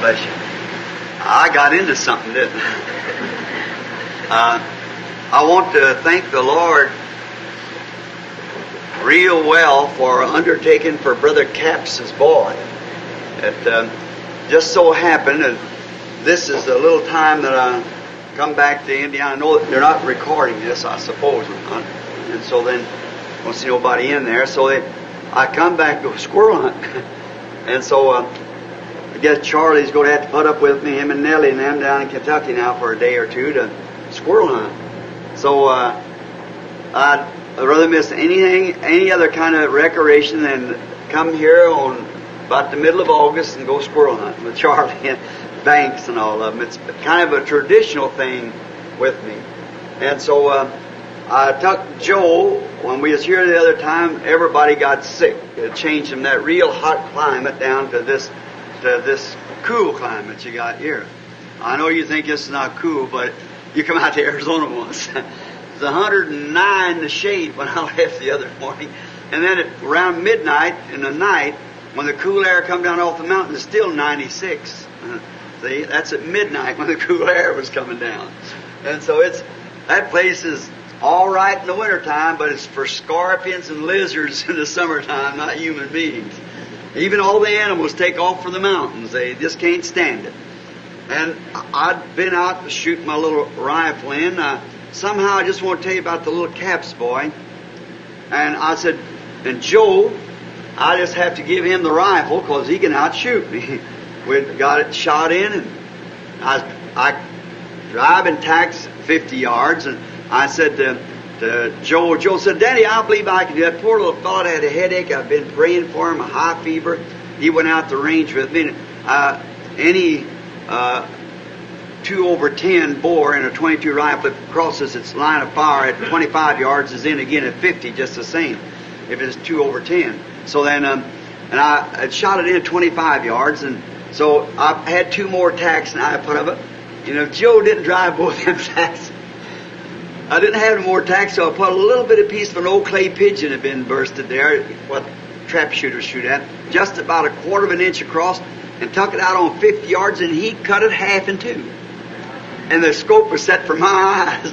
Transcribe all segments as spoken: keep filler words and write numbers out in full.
bless you. I got into something, didn't I? Uh, I want to thank the Lord real well for undertaking for Brother Capps' boy. It uh, just so happened that this is the little time that I come back to Indiana. I know that they're not recording this, I suppose, and so then I don't see nobody in there. So they, I come back to a squirrel hunt, and so uh, I guess Charlie's going to have to put up with me, him and Nellie and them down in Kentucky now for a day or two to squirrel hunt. So uh, I'd rather miss anything, any other kind of recreation than come here on about the middle of August and go squirrel hunting with Charlie and Banks and all of them. It's kind of a traditional thing with me. And so uh, I took Joe, when we was here the other time, everybody got sick. It changed from that real hot climate down to this, to this cool climate you got here. I know you think this is not cool, but you come out to Arizona once. It's one hundred and nine in the shade when I left the other morning. And then at around midnight in the night, when the cool air come down off the mountain, it's still ninety-six. See, that's at midnight when the cool air was coming down. And so it's, that place is all right in the wintertime, but it's for scorpions and lizards in the summertime, not human beings. Even all the animals take off for the mountains. They just can't stand it. And I'd been out to shoot my little rifle in. Uh, somehow I just want to tell you about the little Capps boy. And I said, and Joe, I just have to give him the rifle because he can outshoot me. We got it shot in, and I, I drive and tax fifty yards, and I said to, to Joe, Joe said, Daddy, I believe I can do that. Poor little fellow had a headache. I've been praying for him, a high fever. He went out the range with me. And, uh, any uh, two over ten bore in a twenty-two rifle, if it crosses its line of fire at twenty-five yards, is in again at fifty, just the same, if it's two over ten. So then, um, and I had shot it in at twenty-five yards, and so I had two more tacks, and I put up it. You know, Joe didn't drive both of them tacks. I didn't have any more tacks, so I put a little bit of piece of an old clay pigeon had been bursted there, what trap shooters shoot at, just about a quarter of an inch across, and tuck it out on fifty yards, and he cut it half in two. And the scope was set for my eyes,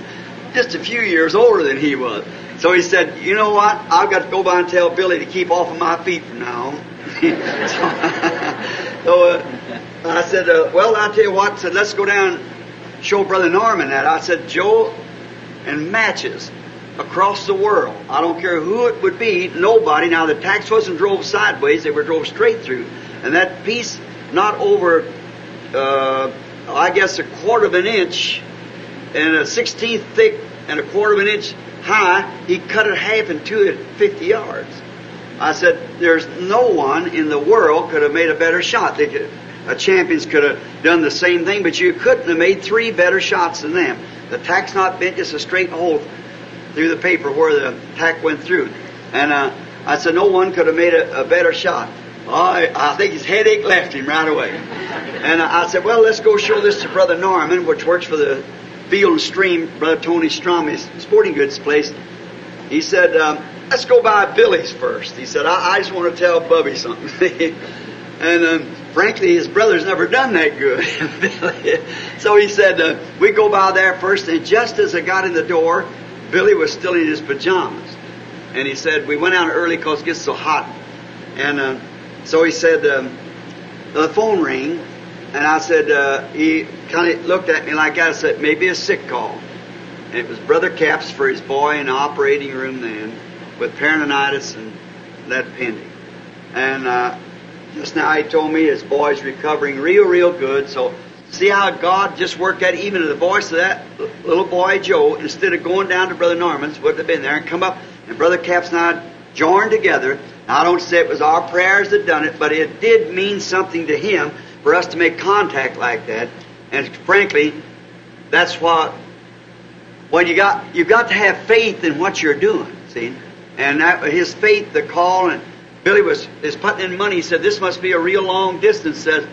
just a few years older than he was. So he said, you know what, I've got to go by and tell Billy to keep off of my feet from now on. so so uh, I said, uh, well, I'll tell you what, I said, let's go down and show Brother Norman that. I said, Joe, in matches across the world, I don't care who it would be, nobody. Now, the tacks wasn't drove sideways, they were drove straight through. And that piece, not over, uh, I guess, a quarter of an inch and a sixteenth thick and a quarter of an inch high, he cut it half in two at fifty yards. I said, there's no one in the world could have made a better shot. They could, uh, champions could have done the same thing, but you couldn't have made three better shots than them. The tack's not bent, just a straight hole through the paper where the tack went through. And uh, I said, no one could have made a, a better shot. Oh, I, I think his headache left him right away. And uh, I said, well, let's go show this to Brother Norman, which works for the Field and Stream, Brother Tony Stromey's sporting goods place. He said, um, let's go by Billy's first. He said, I, I just want to tell Bubby something. And um, frankly, his brother's never done that good. So he said, uh, we go by there first. And just as I got in the door, Billy was still in his pajamas. And he said, we went out early because it gets so hot. And uh, so he said, um, the phone rang. And I said, uh, he kind of looked at me like that. I said, maybe a sick call. And it was Brother Capps for his boy in the operating room then with peritonitis and that pending. And uh, just now he told me his boy's recovering real, real good. So see how God just worked that even in the voice of that little boy, Joe, instead of going down to Brother Norman's, wouldn't have been there, and come up. And Brother Capps and I joined together. Now, I don't say it was our prayers that done it, but it did mean something to him for us to make contact like that. And frankly, that's what, well, you got, you've got to have faith in what you're doing, see? And that, his faith, the call, and Billy was, is putting in money. He said, this must be a real long distance. Says,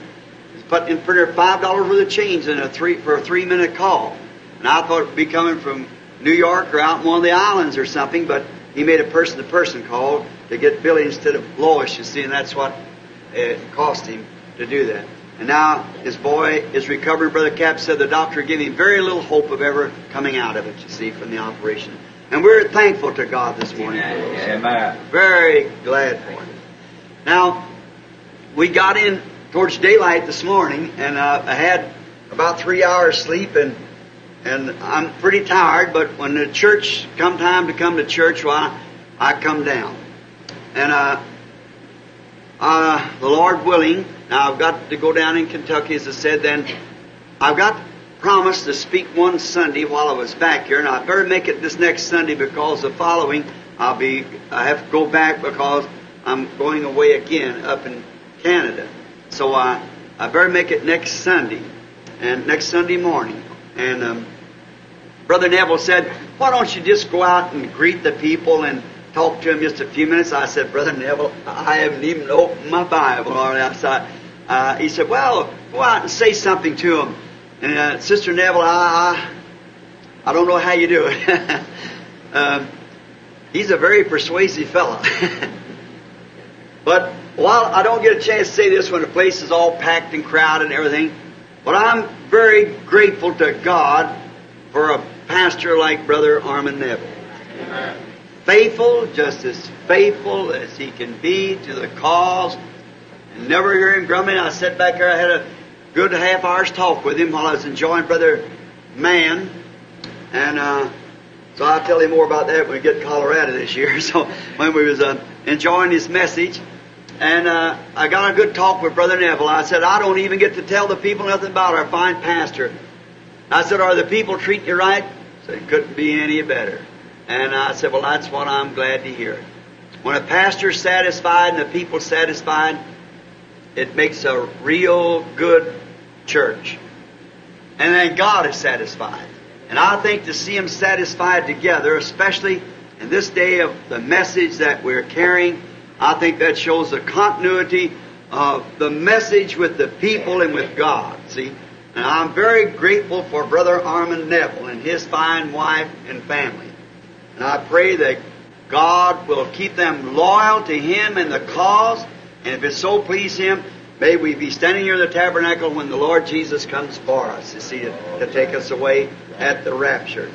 he's putting in for five dollars worth of change in a three, for a three-minute call. And I thought it would be coming from New York or out in one of the islands or something, but he made a person-to-person call to get Billy instead of Lois, you see, and that's what it cost him to do that. And now his boy is recovering. Brother Capps said the doctor gave him very little hope of ever coming out of it, you see, from the operation. And we're thankful to God this morning. Amen. For Amen. Very glad for him. Now, we got in towards daylight this morning, and uh, I had about three hours sleep, and and I'm pretty tired, but when the church, come time to come to church, well, I, I come down. And uh, uh, the Lord willing, now I've got to go down in Kentucky, as I said, then I've got promised to speak one Sunday while I was back here, and I better make it this next Sunday, because the following I'll be, I have to go back because I'm going away again up in Canada. So I, I better make it next Sunday, and next Sunday morning. And um, Brother Neville said, why don't you just go out and greet the people and talk to them just a few minutes? I said, Brother Neville, I haven't even opened my Bible. Outside. Uh, he said, well, go out and say something to them. And uh, Sister Neville, I, I, I don't know how you do it. um, he's a very persuasive fellow. But while I don't get a chance to say this when the place is all packed and crowded and everything, but I'm very grateful to God for a pastor like Brother Norman Neville. Amen. Faithful, just as faithful as he can be to the cause. And never hear him grumbling. I sat back there. I had a good half hour's talk with him while I was enjoying Brother Mann. And uh, so I'll tell you more about that when we get to Colorado this year. So when we was uh, enjoying his message. And uh, I got a good talk with Brother Neville. I said, I don't even get to tell the people nothing about our fine pastor. I said, are the people treating you right? I said, couldn't be any better. And I said, well, that's what I'm glad to hear. When a pastor's satisfied and the people satisfied, it makes a real good church. And then God is satisfied. And I think to see him satisfied together, especially in this day of the message that we're carrying, I think that shows the continuity of the message with the people and with God, see. And I'm very grateful for Brother Armin Neville and his fine wife and family. And I pray that God will keep them loyal to him and the cause. And if it so please him, may we be standing here in the tabernacle when the Lord Jesus comes for us, you see, to, to take us away at the rapture.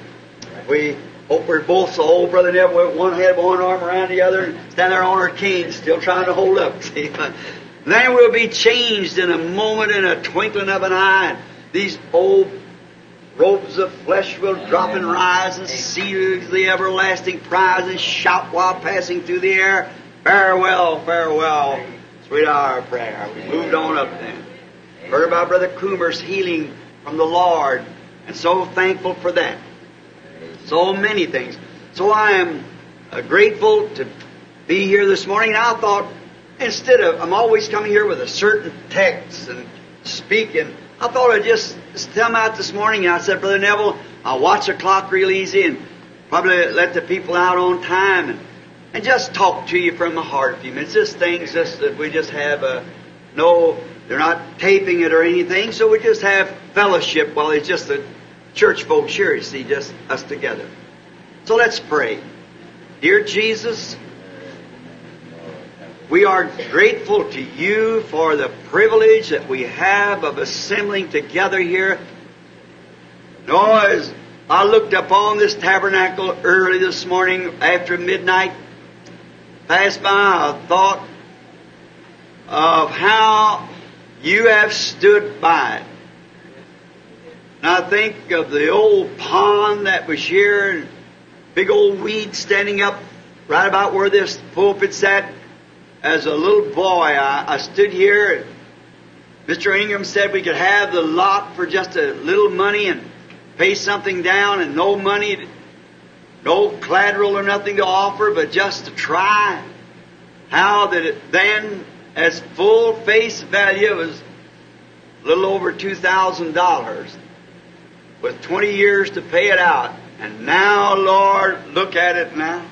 We hope we're both so old, Brother Neville, with one head, one arm around the other, and stand there on our cane, still trying to hold up. See? Then we'll be changed in a moment, in a twinkling of an eye. And these old robes of flesh will drop and rise and seize the everlasting prize and shout while passing through the air. Farewell, farewell, sweet hour of prayer. We moved on up then. Heard about Brother Coomer's healing from the Lord, and so thankful for that. So many things. So I am uh, grateful to be here this morning. And I thought, instead of, I'm always coming here with a certain text and speaking, I thought I'd just come out this morning. And I said, Brother Neville, I'll watch the clock real easy and probably let the people out on time and, and just talk to you from the heart a few minutes. Just things just that we just have uh, no, they're not taping it or anything. So we just have fellowship while it's just a church folks here, you see, just us together. So let's pray. Dear Jesus, we are grateful to you for the privilege that we have of assembling together here. No, as I looked upon this tabernacle early this morning after midnight, passed by a thought of how you have stood by it. And I think of the old pond that was here, and big old weed standing up right about where this pulpit sat. As a little boy, I, I stood here, and Mister Ingham said we could have the lot for just a little money and pay something down, and no money, no collateral or nothing to offer, but just to try how that it then, as full face value, was a little over two thousand dollars. With twenty years to pay it out. And now, Lord, look at it now.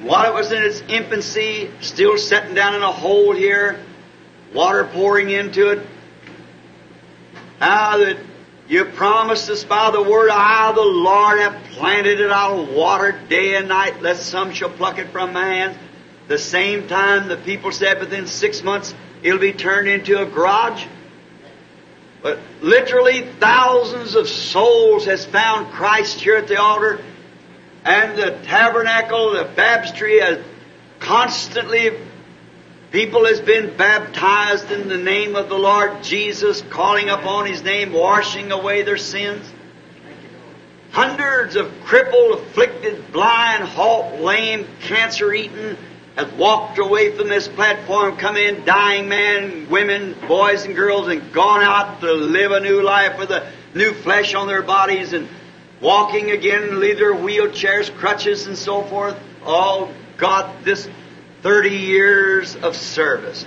While it was in its infancy, still sitting down in a hole here, water pouring into it, how that you promised us by the word, I, the Lord, have planted it, I'll water day and night, lest some shall pluck it from my hands. The same time the people said within six months it'll be turned into a garage, But literally thousands of souls has found Christ here at the altar, and the tabernacle, the baptistry, has constantly people has been baptized in the name of the Lord Jesus, calling upon His name, washing away their sins. Hundreds of crippled, afflicted, blind, halt, lame, cancer-eaten has walked away from this platform, come in, dying men, women, boys and girls, and gone out to live a new life with a new flesh on their bodies and walking again in either wheelchairs, crutches, and so forth. All got this thirty years of service.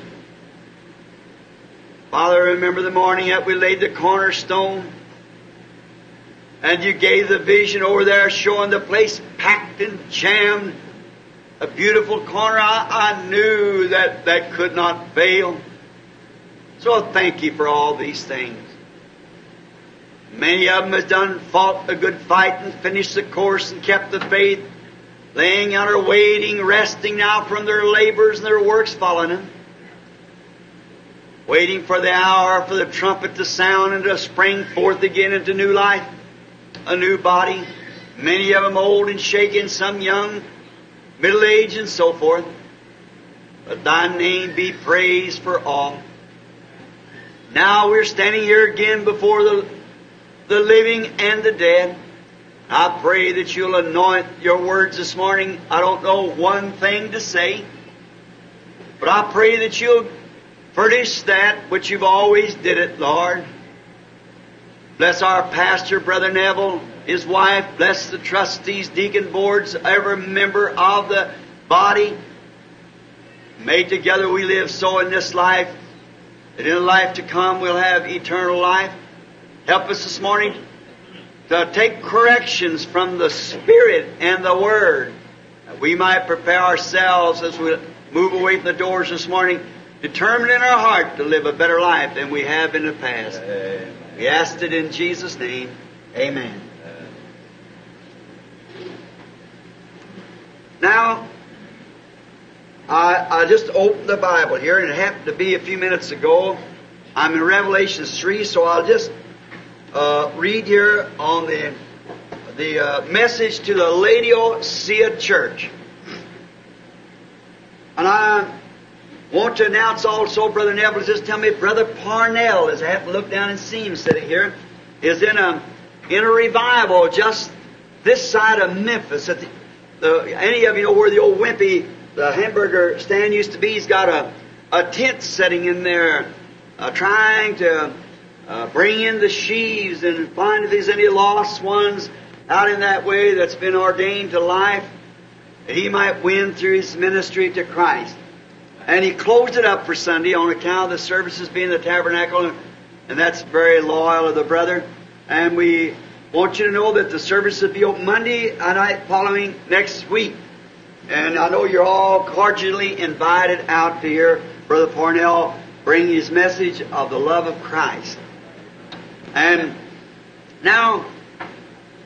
Father, remember the morning that we laid the cornerstone, and You gave the vision over there showing the place packed and jammed, a beautiful corner. I, I knew that that could not fail. So thank You for all these things. Many of them has done, fought a good fight and finished the course and kept the faith, laying on or waiting, resting now from their labors and their works following Him, waiting for the hour, for the trumpet to sound and to spring forth again into new life, a new body. Many of them old and shaken, some young, middle age, and so forth. But Thy name be praised for all. Now we're standing here again before the, the living and the dead. I pray that You'll anoint Your words this morning. I don't know one thing to say, but I pray that You'll furnish that which You've always did it, Lord. Bless our pastor, Brother Neville, his wife. Bless the trustees, deacon boards, every member of the body. Made together we live so in this life, that in the life to come we'll have eternal life. Help us this morning to take corrections from the Spirit and the Word, that we might prepare ourselves as we move away from the doors this morning, determined in our heart to live a better life than we have in the past. Amen. We asked it in Jesus' name. Amen. Now, I, I just opened the Bible here, and it happened to be a few minutes ago. I'm in Revelation three, so I'll just uh, read here on the, the uh, message to the Laodicean church. And I want to announce also, Brother Neville, just tell me, Brother Parnell, as I have to look down and see him sitting here, is in a in a revival just this side of Memphis. At the, the, any of you know where the old Wimpy, the hamburger stand used to be? He's got a, a tent sitting in there uh, trying to uh, bring in the sheaves and find if there's any lost ones out in that way that's been ordained to life, that he might win through his ministry to Christ. And he closed it up for Sunday on account of the services being the tabernacle, and that's very loyal of the brother. And we want you to know that the services will be open Monday night following next week. And I know you're all cordially invited out to hear Brother Parnell bring his message of the love of Christ. And now,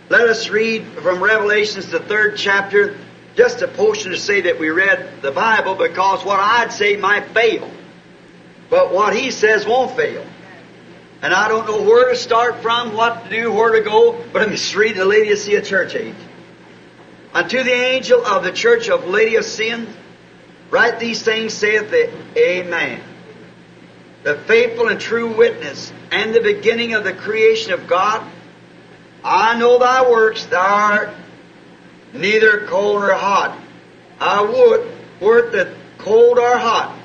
let us read from Revelations, the third chapter, just a portion to say that we read the Bible, because what I'd say might fail, but what he says won't fail. And I don't know where to start from, what to do, where to go, but I'm just reading the Laodicean church age. Unto the angel of the church of Laodicean, write these things, saith the Amen, the faithful and true witness, and the beginning of the creation of God. I know thy works, thou art neither cold nor hot. I would were it that cold or hot.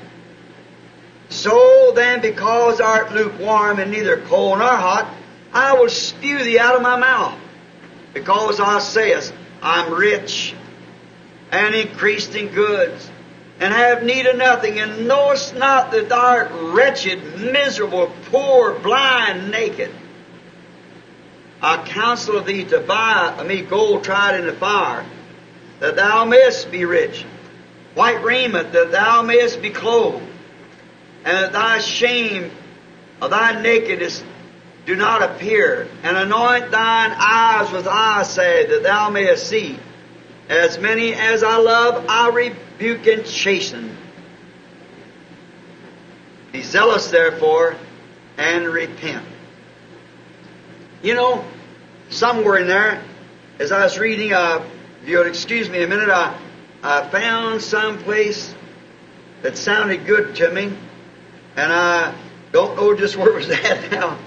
So then, because thou art lukewarm and neither cold nor hot, I will spew thee out of my mouth. Because thou sayest, I'm rich and increased in goods, and have need of nothing, and knowest not that thou art wretched, miserable, poor, blind, naked. I counsel thee to buy of me gold tried in the fire, that thou mayest be rich, white raiment, that thou mayest be clothed, and that thy shame of thy nakedness do not appear, and anoint thine eyes with eyesalve, that thou mayest see. As many as I love, I rebuke and chasten. Be zealous, therefore, and repent. You know, somewhere in there, as I was reading, uh, if you'll excuse me a minute, I, I found some place that sounded good to me, and I don't know just where it was at now.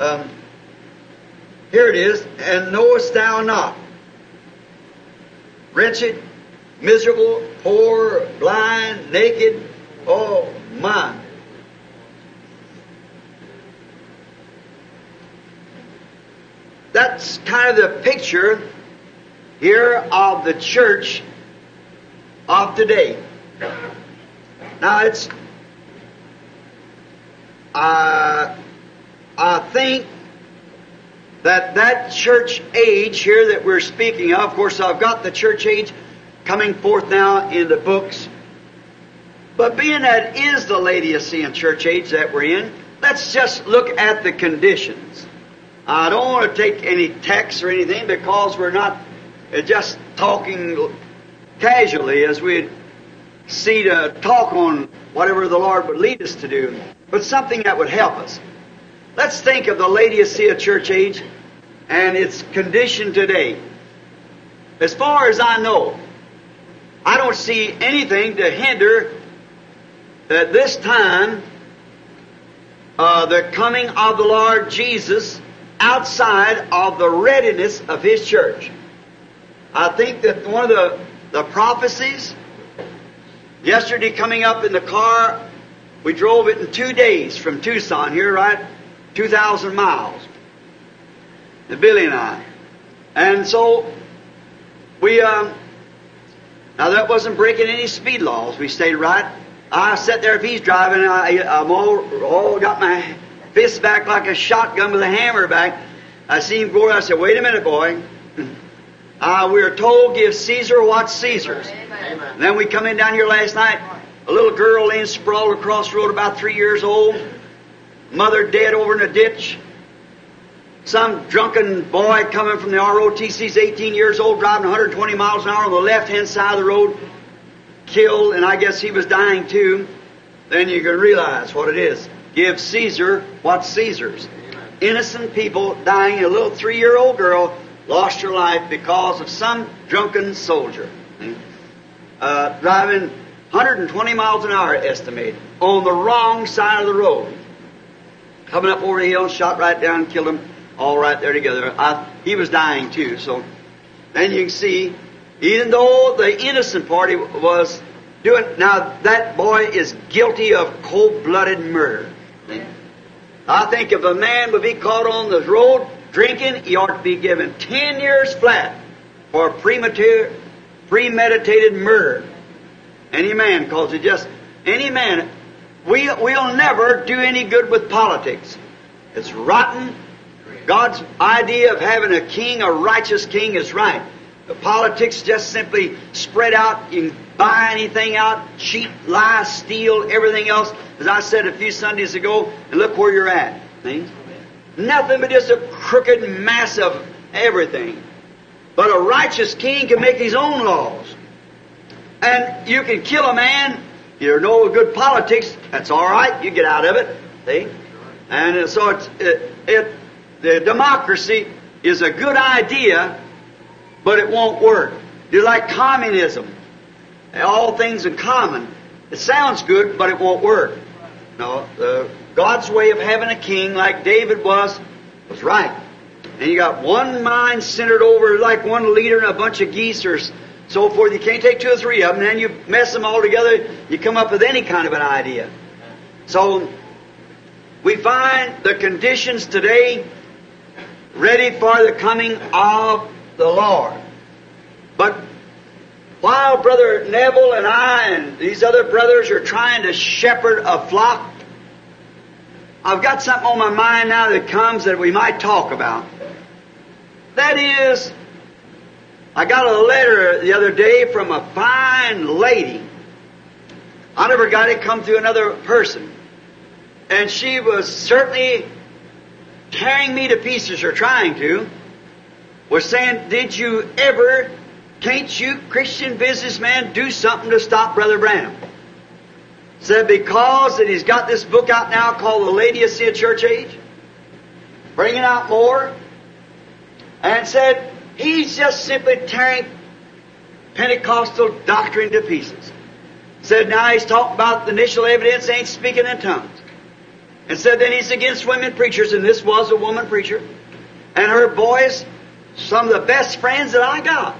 Um, here it is. And knowest thou not, wretched, miserable, poor, blind, naked, oh my. That's kind of the picture here of the church of today. Now it's, uh, I think that that church age here that we're speaking of, of course I've got the church age coming forth now in the books, but being that is the Laodicean church age that we're in, let's just look at the conditions. I don't want to take any text or anything because we're not just talking casually as we see to talk on whatever the Lord would lead us to do, but something that would help us. Let's think of the Laodicean church age and its condition today. As far as I know, I don't see anything to hinder at this time uh, the coming of the Lord Jesus outside of the readiness of His church. I think that one of the, the prophecies, yesterday coming up in the car, we drove it in two days from Tucson here, right? two thousand miles. And Billy and I. And so, we, um, now that wasn't breaking any speed laws. We stayed right. I sat there, if he's driving, I, I'm all, all got my fist back like a shotgun with a hammer back. I see him go, I said, wait a minute, boy. Uh, we were told, give Caesar what's Caesar's. Amen. And then we come in down here last night, a little girl in sprawled across the road, about three years old, mother dead over in a ditch. Some drunken boy coming from the R O T C's, eighteen years old, driving one hundred twenty miles an hour on the left-hand side of the road, killed, and I guess he was dying too. Then you can realize what it is. Give Caesar what's Caesar's. Innocent people dying. A little three-year-old girl lost her life because of some drunken soldier uh, driving one hundred twenty miles an hour, estimated, on the wrong side of the road. Coming up over the hill, shot right down, killed him, all right there together. I, he was dying too, so then you can see, even though the innocent party was doing, now that boy is guilty of cold-blooded murder. I think if a man would be caught on the road drinking, he ought to be given ten years flat for premeditated murder. Any man, because it just, any man, we, we'll never do any good with politics. It's rotten. God's idea of having a king, a righteous king, is right. The politics just simply spread out. You can buy anything out, cheat, lie, steal, everything else. As I said a few Sundays ago, and look where you're at. See? Nothing but just a crooked mass of everything. But a righteous king can make his own laws. And you can kill a man. You know good politics. That's all right. You get out of it. See? And so it's, it, it, the democracy is a good idea, but it won't work. You're like communism. All things in common. It sounds good, but it won't work. No, the... God's way of having a king like David was, was right. And you got one mind centered over like one leader and a bunch of geese or so forth. You can't take two or three of them, and then you mess them all together, you come up with any kind of an idea. So, we find the conditions today ready for the coming of the Lord. But while Brother Neville and I and these other brothers are trying to shepherd a flock, I've got something on my mind now that comes that we might talk about. That is, I got a letter the other day from a fine lady. I never got it come through another person. And she was certainly tearing me to pieces, or trying to, was saying, did you ever, can't you, Christian businessman, do something to stop Brother Branham? Said, because that he's got this book out now called The Laodicean Church Age, bringing out more, and said, he's just simply tearing Pentecostal doctrine to pieces. Said now he's talking about the initial evidence ain't speaking in tongues. And said then he's against women preachers, and this was a woman preacher. And her boys, some of the best friends that I got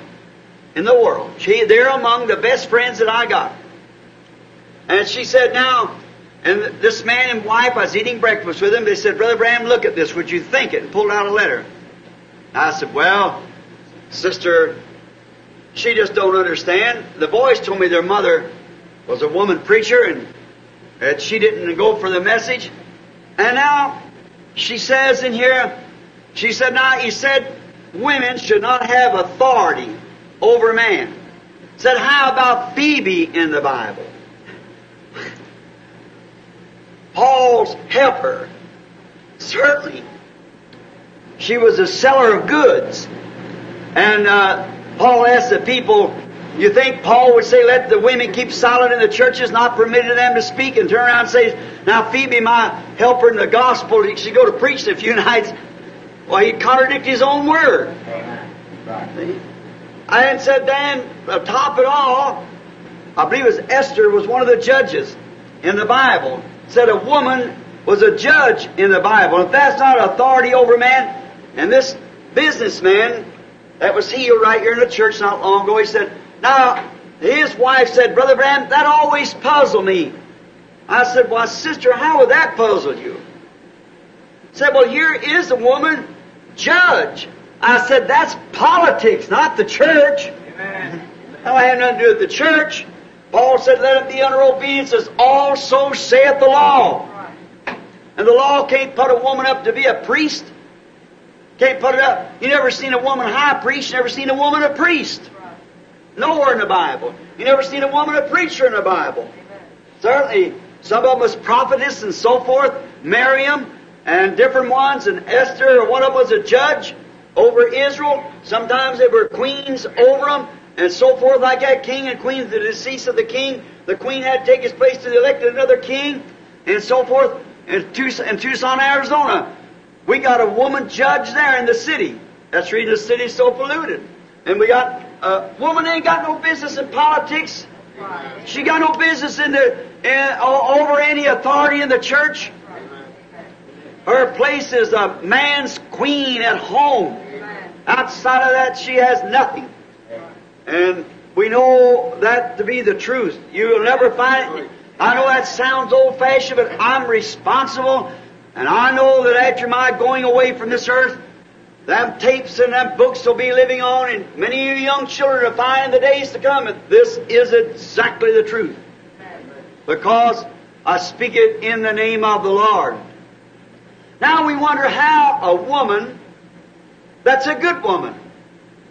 in the world. She, they're among the best friends that I got. And she said now, and this man and wife, I was eating breakfast with them. They said, Brother Bram, look at this. Would you think it? And pulled out a letter. I said, well, sister, she just don't understand. The boys told me their mother was a woman preacher and that she didn't go for the message. And now she says in here, she said, now he said women should not have authority over man. Said, how about Phoebe in the Bible? Paul's helper, certainly. She was a seller of goods. And uh, Paul asked the people, you think Paul would say, let the women keep silent in the churches, not permitting them to speak, and turn around and say, now Phoebe, my helper in the gospel, she'd go to preach in a few nights. Well, he'd contradict his own word. Right. And said, then, uh, top it all, I believe it was Esther was one of the judges in the Bible. Said a woman was a judge in the Bible. If that's not authority over man, and this businessman that was healed right here in the church not long ago, he said, now, his wife said, Brother Bram, that always puzzled me. I said, well, sister, how would that puzzle you? He said, well, here is a woman judge. I said, that's politics, not the church. Amen. Now, I had nothing to do with the church. Paul said, let it be under obedience, as also saith the law. And the law can't put a woman up to be a priest. Can't put it up. You never seen a woman high priest, you never seen a woman a priest. Nowhere in the Bible. You never seen a woman a preacher in the Bible. Amen. Certainly, some of them was prophetess and so forth, Miriam, and different ones, and Esther, or one of them was a judge over Israel. Sometimes they were queens over them, and so forth like that. King and queen, the decease of the king. The queen had to take his place to elect another king, and so forth. In Tucson, Arizona, we got a woman judge there in the city. That's the reason the city's so polluted. And we got a woman ain't got no business in politics. She got no business in the in, over any authority in the church. Her place is a man's queen at home. Outside of that, she has nothing. And we know that to be the truth. You'll never find it. I know that sounds old-fashioned, but I'm responsible, and I know that after my going away from this earth, them tapes and them books will be living on, and many of you young children will find the days to come, and this is exactly the truth. Because I speak it in the name of the Lord. Now we wonder how a woman that's a good woman,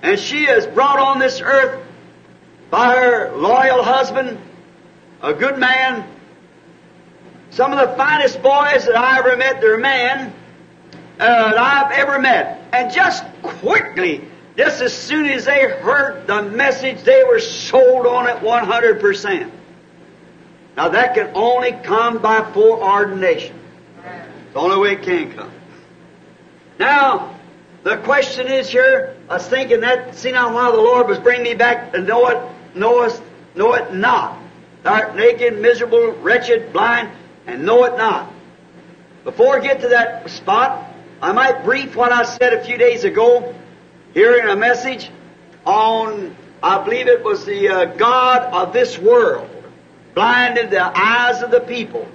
and she is brought on this earth by her loyal husband, a good man. Some of the finest boys that I ever met, they're men uh, that I've ever met. And just quickly, just as soon as they heard the message, they were sold on it one hundred percent. Now that can only come by foreordination. It's the only way it can come. Now, the question is here, I was thinking that, see now why the Lord was bringing me back to know it, knowest, know it not. Art naked, miserable, wretched, blind, and know it not. Before I get to that spot, I might brief what I said a few days ago here in a message on, I believe it was the uh, God of this world blinded the eyes of the people,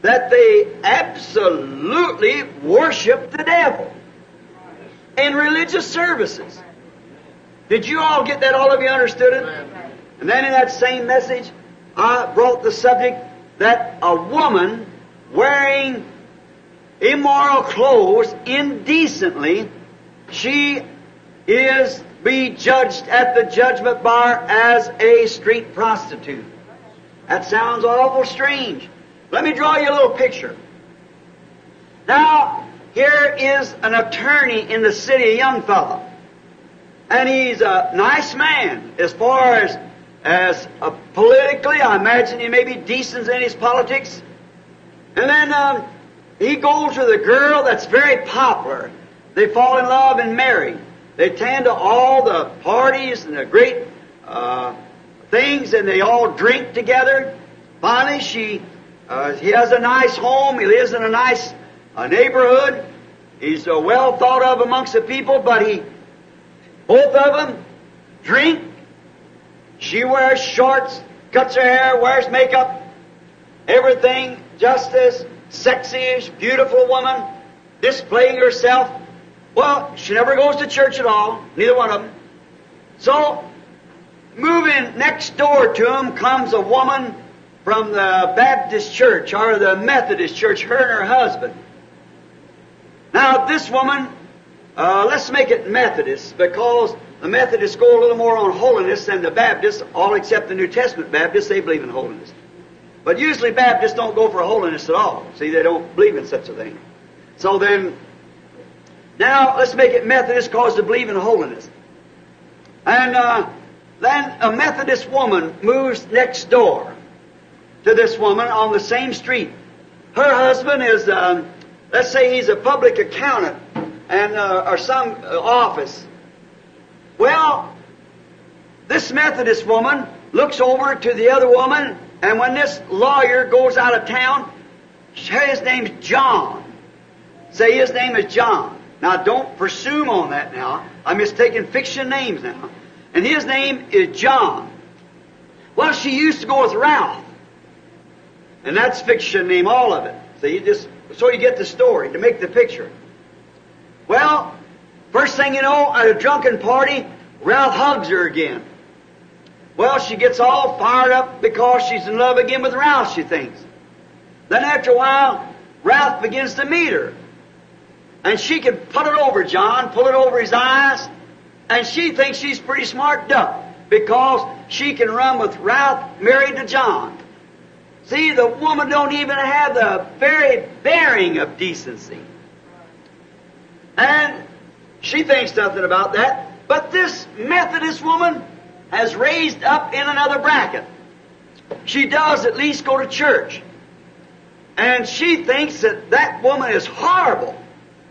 that they absolutely worship the devil in religious services. Did you all get that? All of you understood it? And then in that same message, I brought the subject that a woman wearing immoral clothes indecently, she is be judged at the judgment bar as a street prostitute. That sounds awful strange. Let me draw you a little picture. Now, here is an attorney in the city, a young fellow, and he's a nice man as far as As uh, politically, I imagine he may be decent in his politics. And then um, he goes with a girl that's very popular. They fall in love and marry. They attend to all the parties and the great uh, things, and they all drink together. Finally, she, uh, he has a nice home. He lives in a nice uh, neighborhood. He's uh, well thought of amongst the people, but he, both of them drink. She wears shorts, cuts her hair, wears makeup, everything, just this sexy-ish, beautiful woman displaying herself. Well, she never goes to church at all, neither one of them. So, moving next door to him comes a woman from the Baptist church, or the Methodist church, her and her husband. Now, this woman, uh, let's make it Methodist, because the Methodists go a little more on holiness than the Baptists, all except the New Testament Baptists, they believe in holiness. But usually Baptists don't go for holiness at all. See, they don't believe in such a thing. So then, now let's make it Methodist because they believe in holiness. And uh, then a Methodist woman moves next door to this woman on the same street. Her husband is, um, let's say he's a public accountant and uh, or some office. Well, this Methodist woman looks over to the other woman, and when this lawyer goes out of town, his name's John. Say his name is John. Now, don't presume on that now. I'm just taking fiction names now. And his name is John. Well, she used to go with Ralph. And that's fiction name, all of it. So you just, so you get the story to make the picture. Well, first thing you know, at a drunken party, Ralph hugs her again. Well, she gets all fired up because she's in love again with Ralph, she thinks. Then after a while, Ralph begins to meet her. And she can put it over John, pull it over his eyes, and she thinks she's pretty smart duck because she can run with Ralph married to John. See, the woman don't even have the very bearing of decency. And she thinks nothing about that. But this Methodist woman has raised up in another bracket. She does at least go to church. And she thinks that that woman is horrible.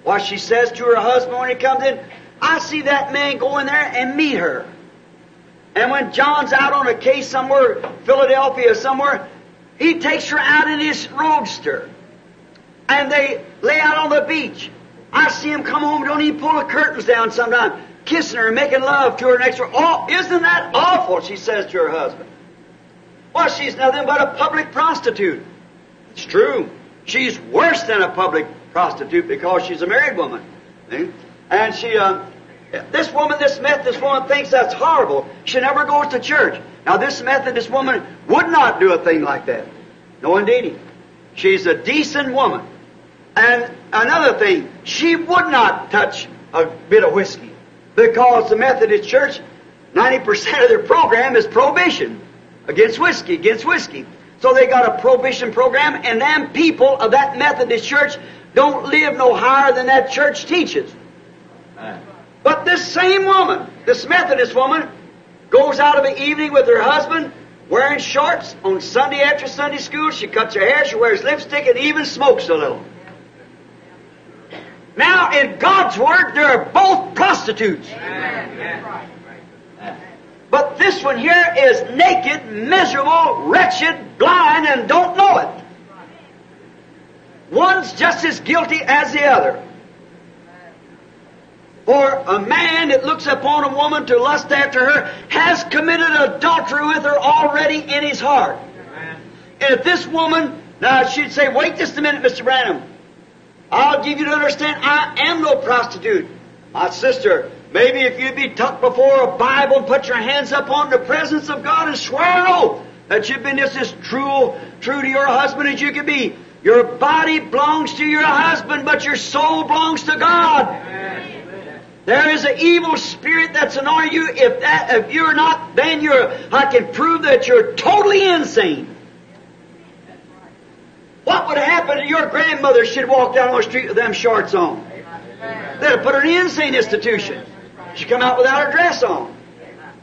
Why, she says to her husband when he comes in, I see that man go in there and meet her. And when John's out on a case somewhere, Philadelphia somewhere, he takes her out in his roadster. And they lay out on the beach. I see him come home, don't even pull the curtains down sometimes, kissing her and making love to her next door. Oh, isn't that awful, she says to her husband. Well, she's nothing but a public prostitute. It's true. She's worse than a public prostitute because she's a married woman. And she, uh, this woman, this Methodist woman thinks that's horrible. She never goes to church. Now, this Methodist woman would not do a thing like that. No, indeed. She's a decent woman. And another thing, she would not touch a bit of whiskey because the Methodist Church, ninety percent of their program is prohibition against whiskey, against whiskey. So they got a prohibition program, and them people of that Methodist Church don't live no higher than that church teaches. But this same woman, this Methodist woman, goes out of the evening with her husband wearing shorts on Sunday after Sunday school. She cuts her hair, she wears lipstick, and even smokes a little. Now, in God's Word, they're both prostitutes. Amen. But this one here is naked, miserable, wretched, blind, and don't know it. One's just as guilty as the other. For a man that looks upon a woman to lust after her has committed adultery with her already in his heart. And if this woman, now she'd say, wait just a minute, Mister Branham. I'll give you to understand, I am no prostitute. My sister, maybe if you'd be tucked before a Bible and put your hands up on the presence of God and swear an oath that you've been just as true, true to your husband as you could be. Your body belongs to your husband, but your soul belongs to God. Amen. There is an evil spirit that's annoying you. If that, if you're not, then you're, I can prove that you're totally insane. What would happen if your grandmother should walk down the street with them shorts on? They'd have put her in an insane institution. She'd come out without her dress on.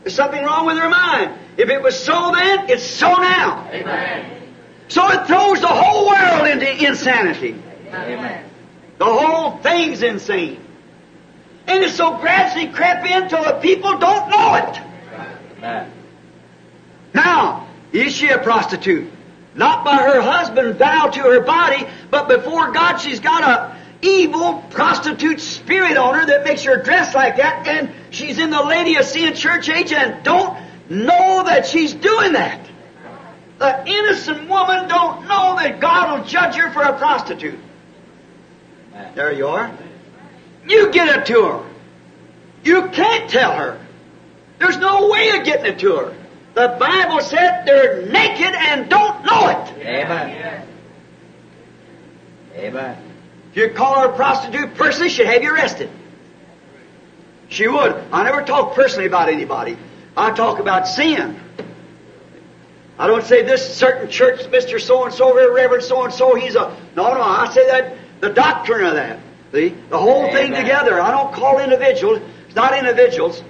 There's something wrong with her mind. If it was so then, it's so now. Amen. So it throws the whole world into insanity. Amen. The whole thing's insane. And it's so gradually crept in till the people don't know it. Amen. Now, is she a prostitute? Not by her husband vowed to her body, but before God she's got a evil prostitute spirit on her that makes her dress like that, and she's in the Laodicean church age and don't know that she's doing that. The innocent woman don't know that God will judge her for a prostitute. There you are. You get it to her. You can't tell her. There's no way of getting it to her. The Bible said they're naked and don't know it. Amen. Amen. If you call her a prostitute personally, she'd have you arrested. She would. I never talk personally about anybody. I talk about sin. I don't say this certain church, Mister So-and-so, Reverend So-and-so, he's a... No, no, I say that, the doctrine of that. The, the whole Amen. Thing together. I don't call individuals. It's not individuals.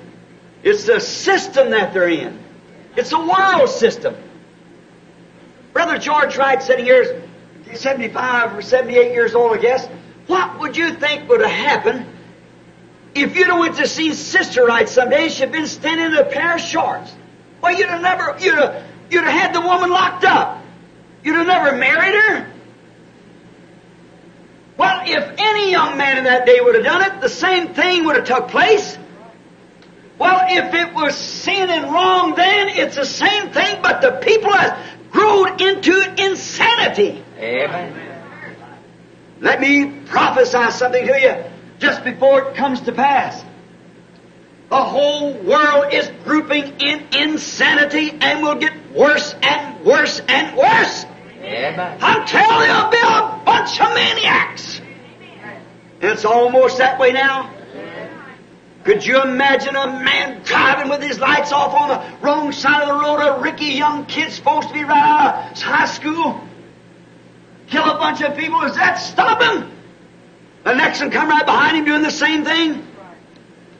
It's the system that they're in. It's a world system. Brother George Wright, sitting here, seventy-five or seventy-eight years old, I guess. What would you think would have happened if you'd have went to see Sister Wright someday? She'd have been standing in a pair of shorts. Well, you'd have never, you'd have, you'd have had the woman locked up. You'd have never married her. Well, if any young man in that day would have done it, the same thing would have took place. Well, if it was sin and wrong then, it's the same thing, but the people has grown into insanity. Amen. Let me prophesy something to you just before it comes to pass. The whole world is grouping in insanity and will get worse and worse and worse. Amen. I'm telling you, I'll be a bunch of maniacs. It's almost that way now. Could you imagine a man driving with his lights off on the wrong side of the road? A ricky young kid supposed to be right out of high school. Kill a bunch of people. Does that stop him? The next one come right behind him doing the same thing.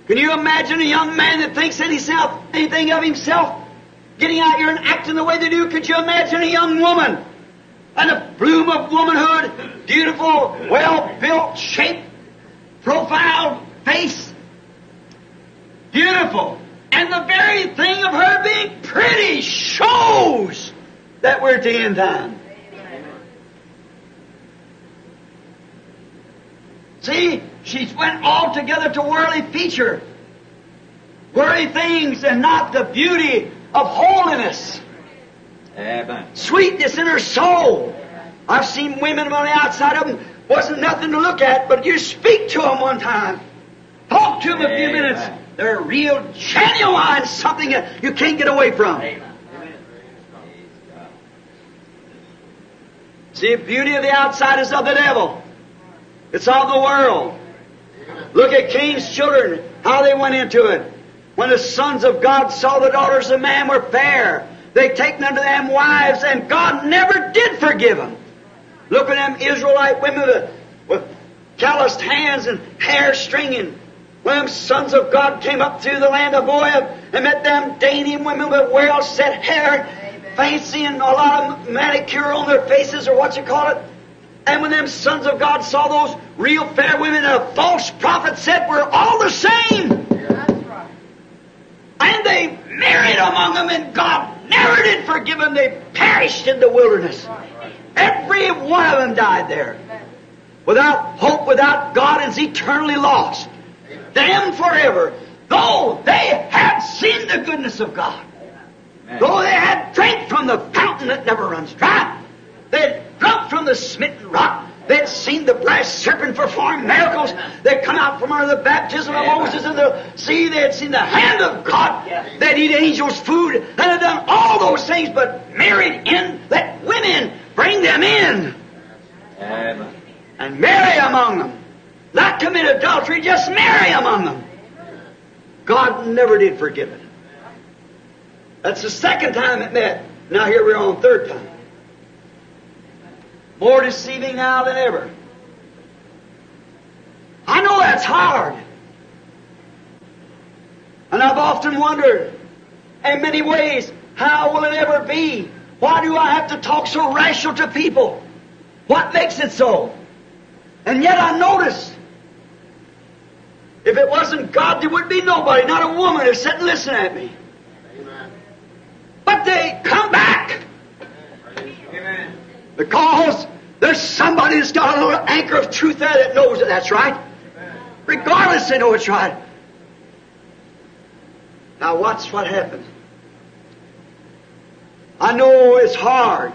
Can you imagine a young man that thinks himself, anything of himself getting out here and acting the way they do? Could you imagine a young woman in the bloom of womanhood, beautiful, well-built, shaped, profile, face, beautiful. And the very thing of her being pretty shows that we're at the end time. See, she went altogether to worldly feature, worldly things, and not the beauty of holiness, Amen. Sweetness in her soul. I've seen women on the outside of them, wasn't nothing to look at, but you speak to them one time, talk to them Amen. A few minutes. They're real, genuine, something that you can't get away from. Amen. See, the beauty of the outside is of the devil. It's of the world. Look at Cain's children, how they went into it. When the sons of God saw the daughters of man were fair, they take unto them wives, and God never did forgive them. Look at them Israelite women with, with calloused hands and hair stringing. When them sons of God came up through the land of Moab and met them dainty women with well-set hair, Amen. Fancy, and a lot of manicure on their faces, or what you call it. And when them sons of God saw those real fair women, a false prophet said, we're all the same. Yeah, that's right. And they married among them, and God never did forgive them. They perished in the wilderness. Right, right. Every one of them died there. Amen. Without hope, without God, is eternally lost. Them forever, though they had seen the goodness of God, Amen. Though they had drank from the fountain that never runs dry, they had drunk from the smitten rock, they had seen the brass serpent perform miracles, they had come out from under the baptism of Moses in the sea, they had seen the hand of God, they had eaten angels' food, and had done all those things, but married in, let women bring them in, Amen. And marry among them. Not commit adultery, just marry among them. God never did forgive it. That's the second time it met. Now here we are on the third time. More deceiving now than ever. I know that's hard. And I've often wondered, in many ways, how will it ever be? Why do I have to talk so rational to people? What makes it so? And yet I notice If it wasn't God, there would be nobody, not a woman, to sit and listen at me. Amen. But they come back. Amen. Because there's somebody that's got a little anchor of truth there that knows that that's right. Amen. Regardless, they know it's right. Now watch what happens. I know it's hard.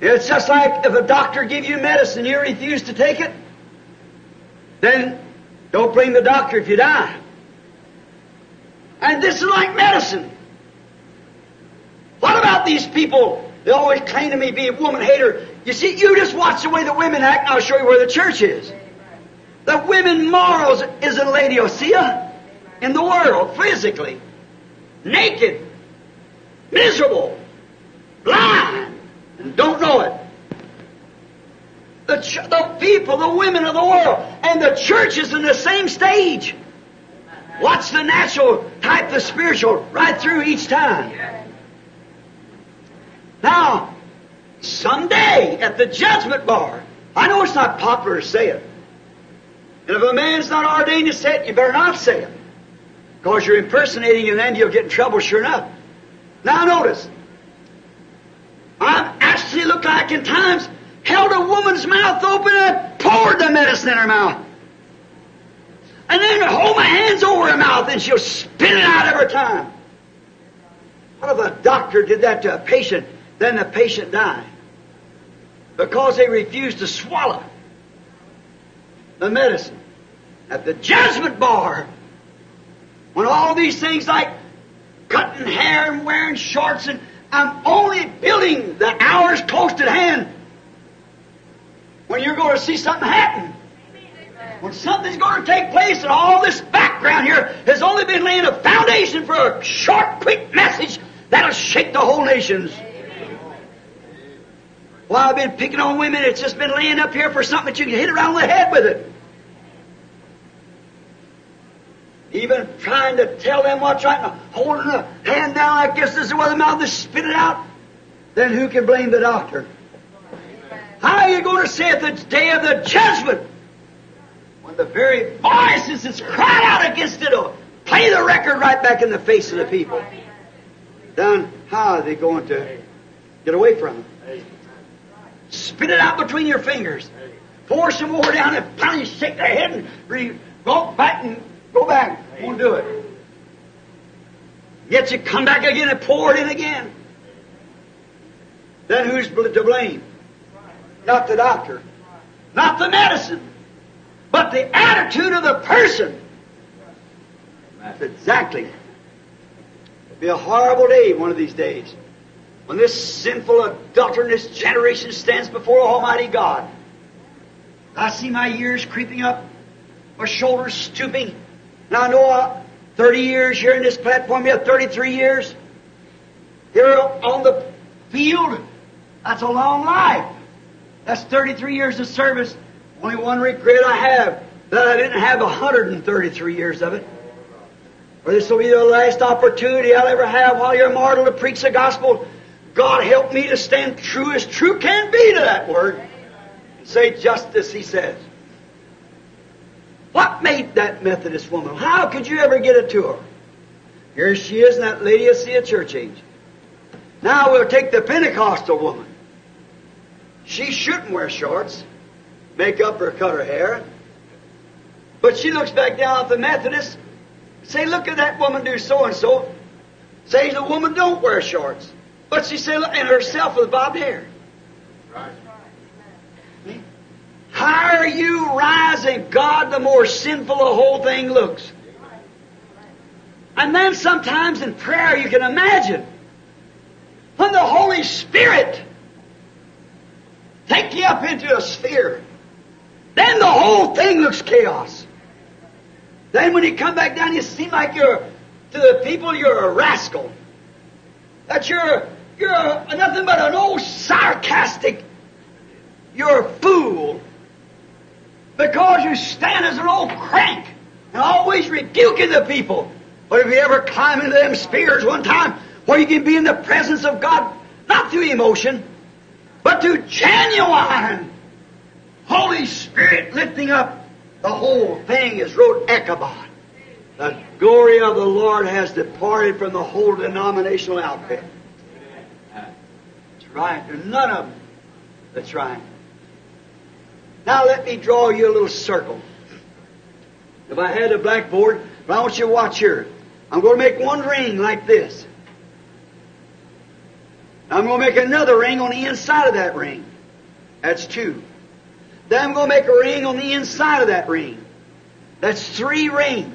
It's just like if a doctor gives you medicine, you refuse to take it, then don't blame the doctor if you die. And this is like medicine. What about these people? They always claim to me be a woman hater. You see, you just watch the way the women act, and I'll show you where the church is. The women morals is in Laodicea, in the world, physically, naked, miserable, blind, and don't know it. The, ch the people, the women of the world, and the church is in the same stage. Watch the natural type, the spiritual, right through each time. Now, someday at the judgment bar, I know it's not popular to say it. And if a man's not ordained to say it, you better not say it. Because you're impersonating and then you'll get in trouble sure enough. Now notice, I've actually looked like in times held a woman's mouth open and poured the medicine in her mouth. And then hold my hands over her mouth and she'll spit it out every time. What if a doctor did that to a patient, then the patient died? Because they refused to swallow the medicine. At the judgment bar, when all these things like cutting hair and wearing shorts, and I'm only building the hours close at hand when you're going to see something happen. When something's going to take place, and all this background here has only been laying a foundation for a short, quick message that'll shake the whole nations. While I've been picking on women, it's just been laying up here for something that you can hit around the head with it. Even trying to tell them what's right, and holding the hand down like this, this is where the mouth is, spit it out. Then who can blame the doctor? How are you going to say at the day of the judgment, when the very voices that's cried out against it will play the record right back in the face of the people? Then how are they going to get away from it? Spit it out between your fingers. Pour some more down and finally shake their head and re go back and go back. Won't do it. Yet you come back again and pour it in again. Then who's to blame? Not the doctor, not the medicine, but the attitude of the person. That's exactly. It'll be a horrible day one of these days when this sinful, adulterous generation stands before Almighty God. I see my years creeping up, my shoulders stooping. Now I know uh, thirty years here in this platform, you have thirty-three years here on the field. That's a long life. That's thirty-three years of service. Only one regret I have, that I didn't have one hundred thirty-three years of it. For this will be the last opportunity I'll ever have while you're mortal to preach the gospel. God help me to stand true as true can be to that word. And say just as he says. What made that Methodist woman? How could you ever get it to her? Here she is in that Laodicea church age. Now we'll take the Pentecostal woman. She shouldn't wear shorts, make up or cut her hair. But she looks back down at the Methodist, say, look at that woman do so-and-so. Say the woman don't wear shorts. But she say, look, and herself with bobbed hair. Right. Higher you rise in God, the more sinful the whole thing looks. And then sometimes in prayer you can imagine when the Holy Spirit take you up into a sphere. Then the whole thing looks chaos. Then when you come back down, you seem like you're, to the people, you're a rascal. That you're, you're nothing but an old sarcastic, you're a fool. Because you stand as an old crank and always rebuking the people. But if you ever climb into them spheres one time where you can be in the presence of God, not through emotion, but to genuine Holy Spirit lifting up The whole thing is wrote Ichabod. The glory of the Lord has departed from the whole denominational outfit. That's right. There's none of them that's right. Now let me draw you a little circle. If I had a blackboard, but I want you to watch here. I'm going to make one ring like this. I'm going to make another ring on the inside of that ring. That's two. Then I'm going to make a ring on the inside of that ring. That's three rings.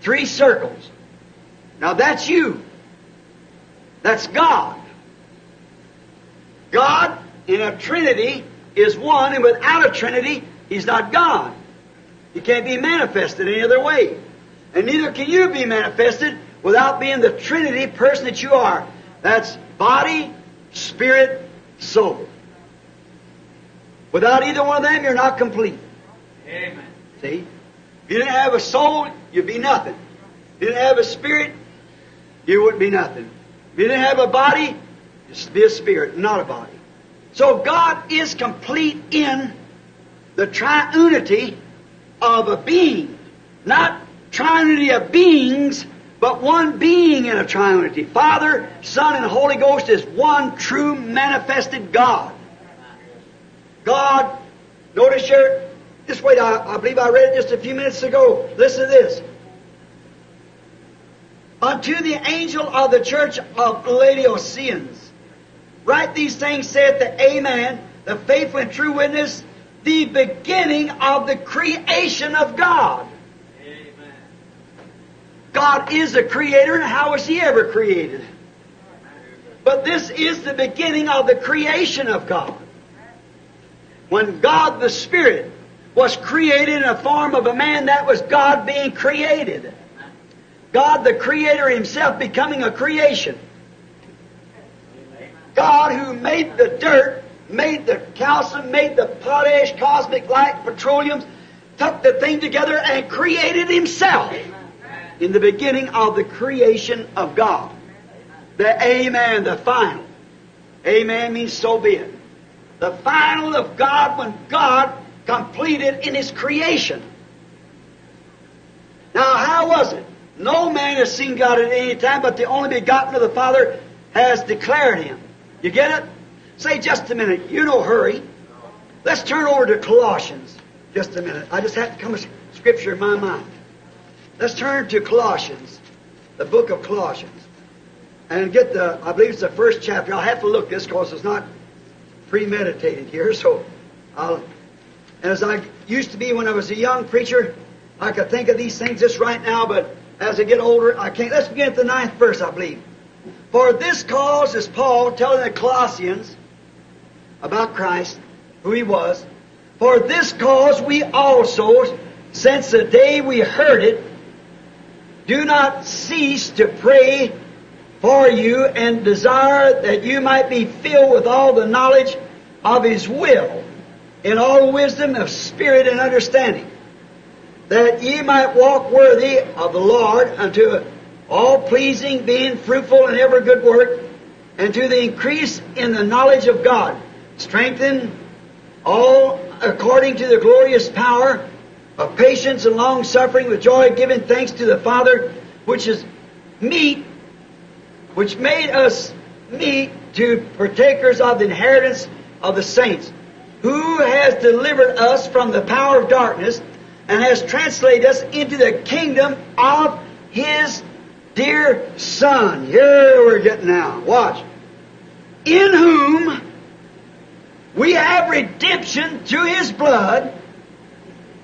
Three circles. Now that's you. That's God. God in a Trinity is one, and without a Trinity, He's not God. He can't be manifested any other way. And neither can you be manifested without being the Trinity person that you are. That's body, spirit, soul. Without either one of them, you're not complete. Amen. See? If you didn't have a soul, you'd be nothing. If you didn't have a spirit, you wouldn't be nothing. If you didn't have a body, you'd be a spirit, not a body. So God is complete in the triunity of a being. Not triunity of beings, but one being in a triunity. Father, Son, and Holy Ghost is one true manifested God. God, notice here, just wait, I, I believe I read it just a few minutes ago. Listen to this. Unto the angel of the church of Laodiceans, write these things, saith the Amen, the faithful and true witness, the beginning of the creation of God. Amen. God is a creator, and how was He ever created? But this is the beginning of the creation of God. When God the Spirit was created in the form of a man, that was God being created. God the Creator Himself becoming a creation. God who made the dirt, made the calcium, made the potash, cosmic light, petroleum, tucked the thing together and created Himself in the beginning of the creation of God. The Amen, the final. Amen means so be it. The final of God when God completed in His creation. Now, how was it? No man has seen God at any time, but the only begotten of the Father has declared Him. You get it? Say, just a minute. You no hurry. Let's turn over to Colossians. Just a minute. I just have to come to Scripture in my mind. Let's turn to Colossians, the book of Colossians, and get the, I believe it's the first chapter. I'll have to look this because it's not premeditated here, so I'll, as I used to be when I was a young preacher, I could think of these things just right now, but as I get older, I can't. Let's begin at the ninth verse, I believe. For this cause is Paul telling the Colossians about Christ, who He was. For this cause we also, since the day we heard it, do not cease to pray for you and desire that you might be filled with all the knowledge of His will, in all wisdom of spirit and understanding, that ye might walk worthy of the Lord unto all pleasing, being fruitful in every good work, and to the increase in the knowledge of God, strengthened all according to the glorious power of patience and long-suffering with joy, giving thanks to the Father, which is meet which made us meet to partakers of the inheritance of the saints, who has delivered us from the power of darkness and has translated us into the kingdom of His dear Son. Here we're getting now. Watch. In whom we have redemption through His blood,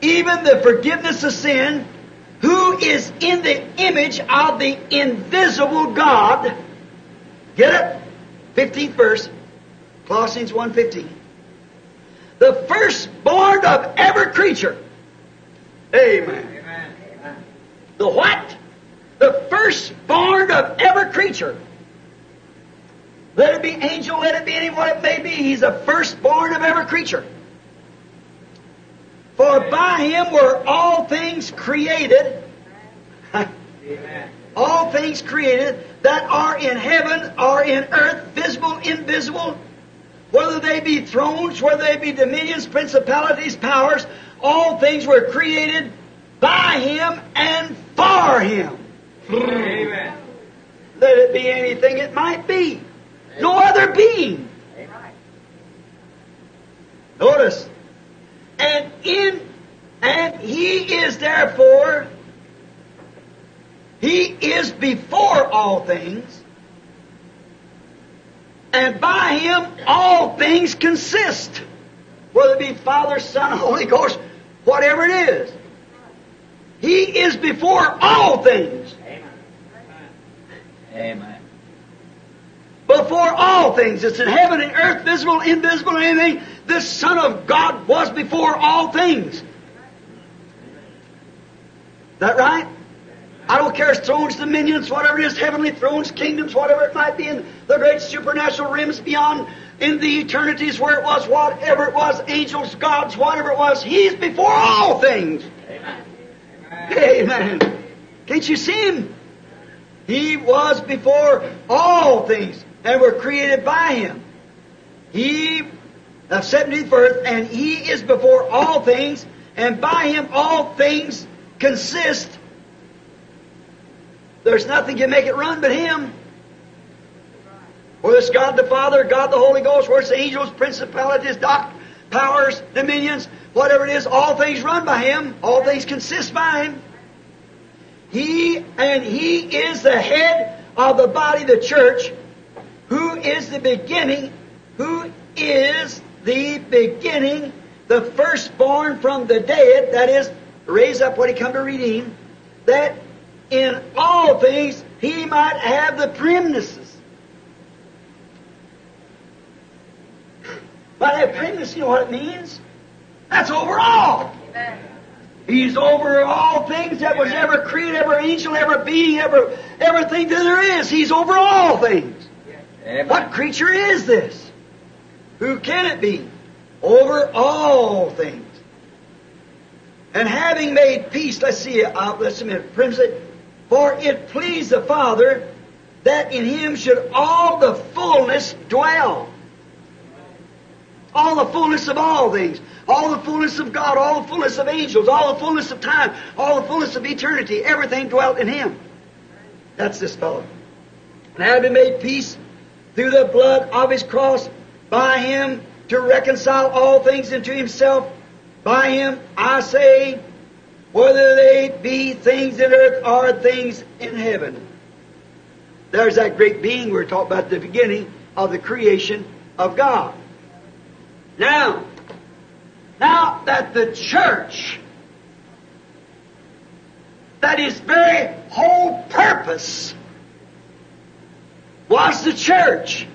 even the forgiveness of sin, who is in the image of the invisible God. Get it? fifteenth verse. Colossians one fifteen. The firstborn of every creature. Amen. Amen. Amen. The what? The firstborn of every creature. Let it be angel, let it be anyone it may be. He's the firstborn of every creature. For by Him were all things created. Amen. All things created that are in heaven, are in earth, visible, invisible, whether they be thrones, whether they be dominions, principalities, powers, all things were created by Him and for Him. Amen. Let it be anything it might be. Amen. No other being. Amen. Notice. And in and He is therefore, He is before all things, and by Him all things consist. Whether it be Father, Son, Holy Ghost, whatever it is. He is before all things. Amen. Amen. Before all things. It's in heaven and earth, visible, invisible, and anything. The Son of God was before all things. Is that right? I don't care if it's thrones, dominions, whatever it is, heavenly thrones, kingdoms, whatever it might be, in the great supernatural realms beyond, in the eternities where it was, whatever it was, angels, gods, whatever it was, He's before all things. Amen. Amen. Amen. Can't you see Him? He was before all things and were created by Him. He, the seventeenth verse, and He is before all things, and by Him all things consist. There's nothing can make it run but Him. Whether it's God the Father, God the Holy Ghost, whether it's angels, principalities, doc, powers, dominions, whatever it is, all things run by Him. All things consist by Him. He, and He is the head of the body, the church, who is the beginning, who is the beginning, the firstborn from the dead, that is, raise up when He come to redeem, that in all things He might have the preeminences. Might have preeminence, you know what it means? That's over all. Amen. He's over all things that was ever created, ever angel, ever being, ever everything that there is. He's over all things. Amen. What creature is this? Who can it be? Over all things. And having made peace, let's see, uh, let's see a minute, princess. For it pleased the Father that in Him should all the fullness dwell. All the fullness of all things. All the fullness of God. All the fullness of angels. All the fullness of time. All the fullness of eternity. Everything dwelt in Him. That's this fellow. And having made peace through the blood of His cross, by Him to reconcile all things unto Himself. By Him, I say, whether they be things in earth or things in heaven. There's that great being we were talking about at the beginning of the creation of God. Now, now that the church, that its very whole purpose was the church.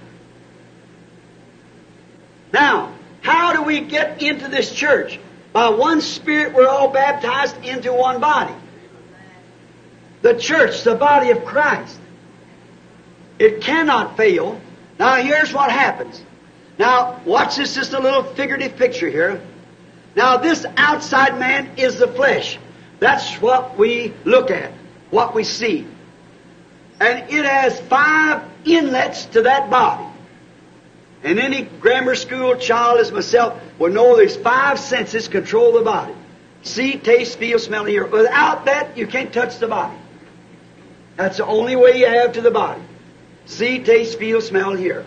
Now, how do we get into this church? By one Spirit, we're all baptized into one body. The church, the body of Christ. It cannot fail. Now, here's what happens. Now, watch this, just a little figurative picture here. Now, this outside man is the flesh. That's what we look at, what we see. And it has five inlets to that body. And any grammar school child as myself will know there's five senses control the body. See, taste, feel, smell, and hear. Without that, you can't touch the body. That's the only way you have to the body. See, taste, feel, smell, and hear.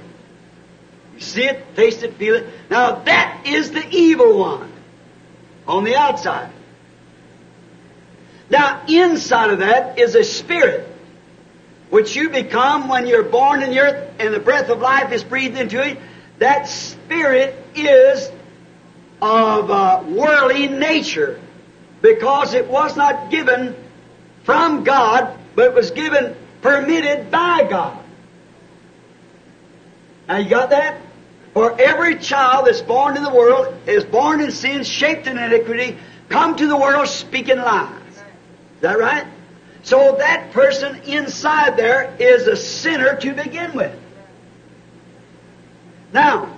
You see it, taste it, feel it. Now that is the evil one on the outside. Now inside of that is a spirit, which you become when you're born in the earth and the breath of life is breathed into it. That spirit is of a worldly nature, because it was not given from God, but it was given, permitted by God. Now you got that? For every child that's born in the world is born in sin, shaped in iniquity, come to the world speaking lies. Is that right? So that person inside there is a sinner to begin with. Now,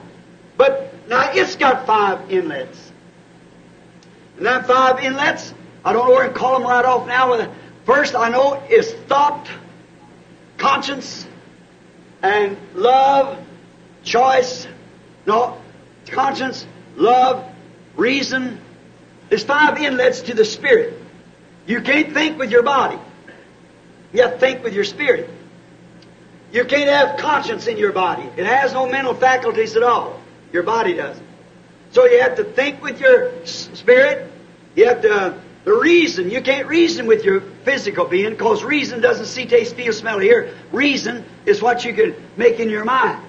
but now it's got five inlets. And that five inlets, I don't know where to call them right off now. First I know is thought, conscience, and love, choice, no, conscience, love, reason, There's five inlets to the Spirit. You can't think with your body. You have to think with your spirit. You can't have conscience in your body. It has no mental faculties at all. Your body doesn't. So you have to think with your spirit. You have to... The reason, you can't reason with your physical being, because reason doesn't see, taste, feel, smell, hear. Reason is what you can make in your mind.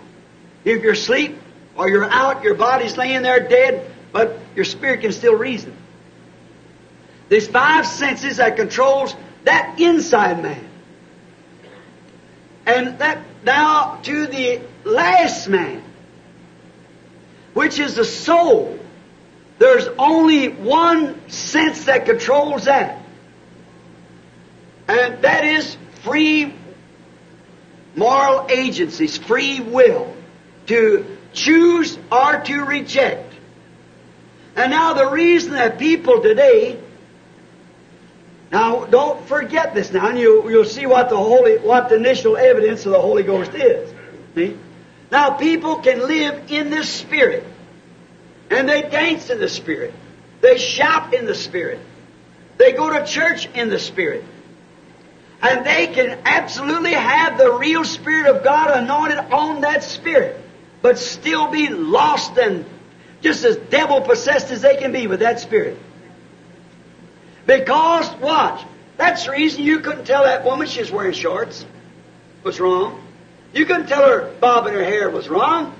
If you're asleep or you're out, your body's laying there dead, but your spirit can still reason. There's five senses that controls that inside man. And that now to the last man, which is the soul. There's only one sense that controls that. And that is free moral agencies, free will, to choose or to reject. And now the reason that people today... Now, don't forget this now, and you, you'll see what the Holy, what the initial evidence of the Holy Ghost is. See? Now, people can live in this Spirit. And they dance in the Spirit. They shop in the Spirit. They go to church in the Spirit. And they can absolutely have the real Spirit of God anointed on that Spirit, but still be lost and just as devil-possessed as they can be with that Spirit. Because, watch, that's the reason you couldn't tell that woman she's wearing shorts was wrong. You couldn't tell her bobbing her hair was wrong.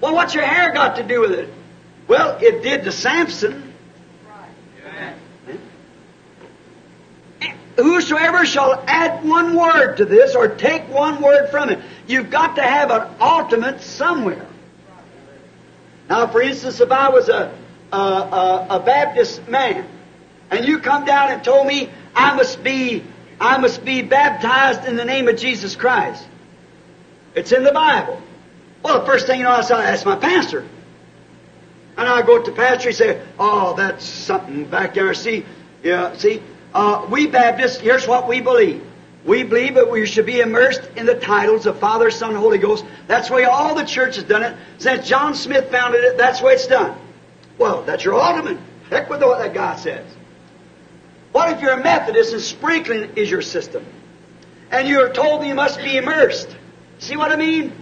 Well, what's your hair got to do with it? Well, it did to Samson. Right. Yeah. Whosoever shall add one word to this or take one word from it, you've got to have an ultimate somewhere. Now, for instance, if I was a, a, a, a Baptist man, and you come down and told me I must be I must be baptized in the name of Jesus Christ. It's in the Bible. Well, the first thing you know, I say, that's my pastor. And I go to the pastor and say, oh, that's something back there. See, yeah, see, uh, we Baptists, here's what we believe. We believe that we should be immersed in the titles of Father, Son, and Holy Ghost. That's the way all the church has done it. Since John Smith founded it, that's the way it's done. Well, that's your ultimate. Heck with what that guy says. What if you're a Methodist and sprinkling is your system? And you're told you must be immersed. See what I mean?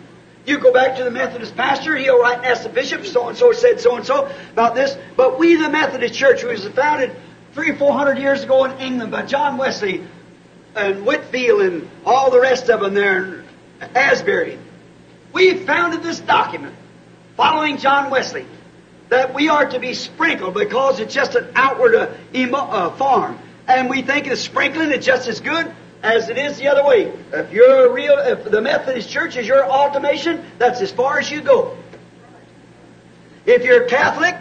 You go back to the Methodist pastor, he'll write and ask the bishop, so-and-so said so-and-so about this. But we, the Methodist Church, who was founded three or four hundred years ago in England by John Wesley and Whitfield and all the rest of them there in Asbury, we founded this document following John Wesley that we are to be sprinkled because it's just an outward uh, emo, uh, form. And we think the sprinkling is just as good as it is the other way. If you're real, if the Methodist Church is your ultimation, that's as far as you go. If you're Catholic,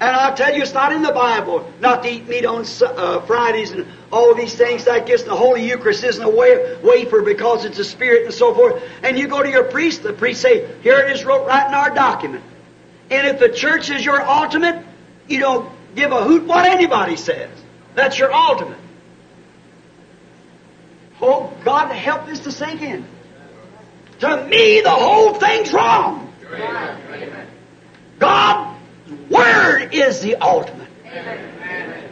and I'll tell you, it's not in the Bible not to eat meat on uh, Fridays and all these things like this. And the Holy Eucharist isn't a wa wafer because it's a spirit and so forth. And you go to your priest, the priest say, "Here it is wrote right in our document." And if the church is your ultimate, you don't give a hoot what anybody says. That's your ultimate. Oh, God, help this to sink in. To me, the whole thing's wrong. Amen. God's Word is the ultimate. Amen.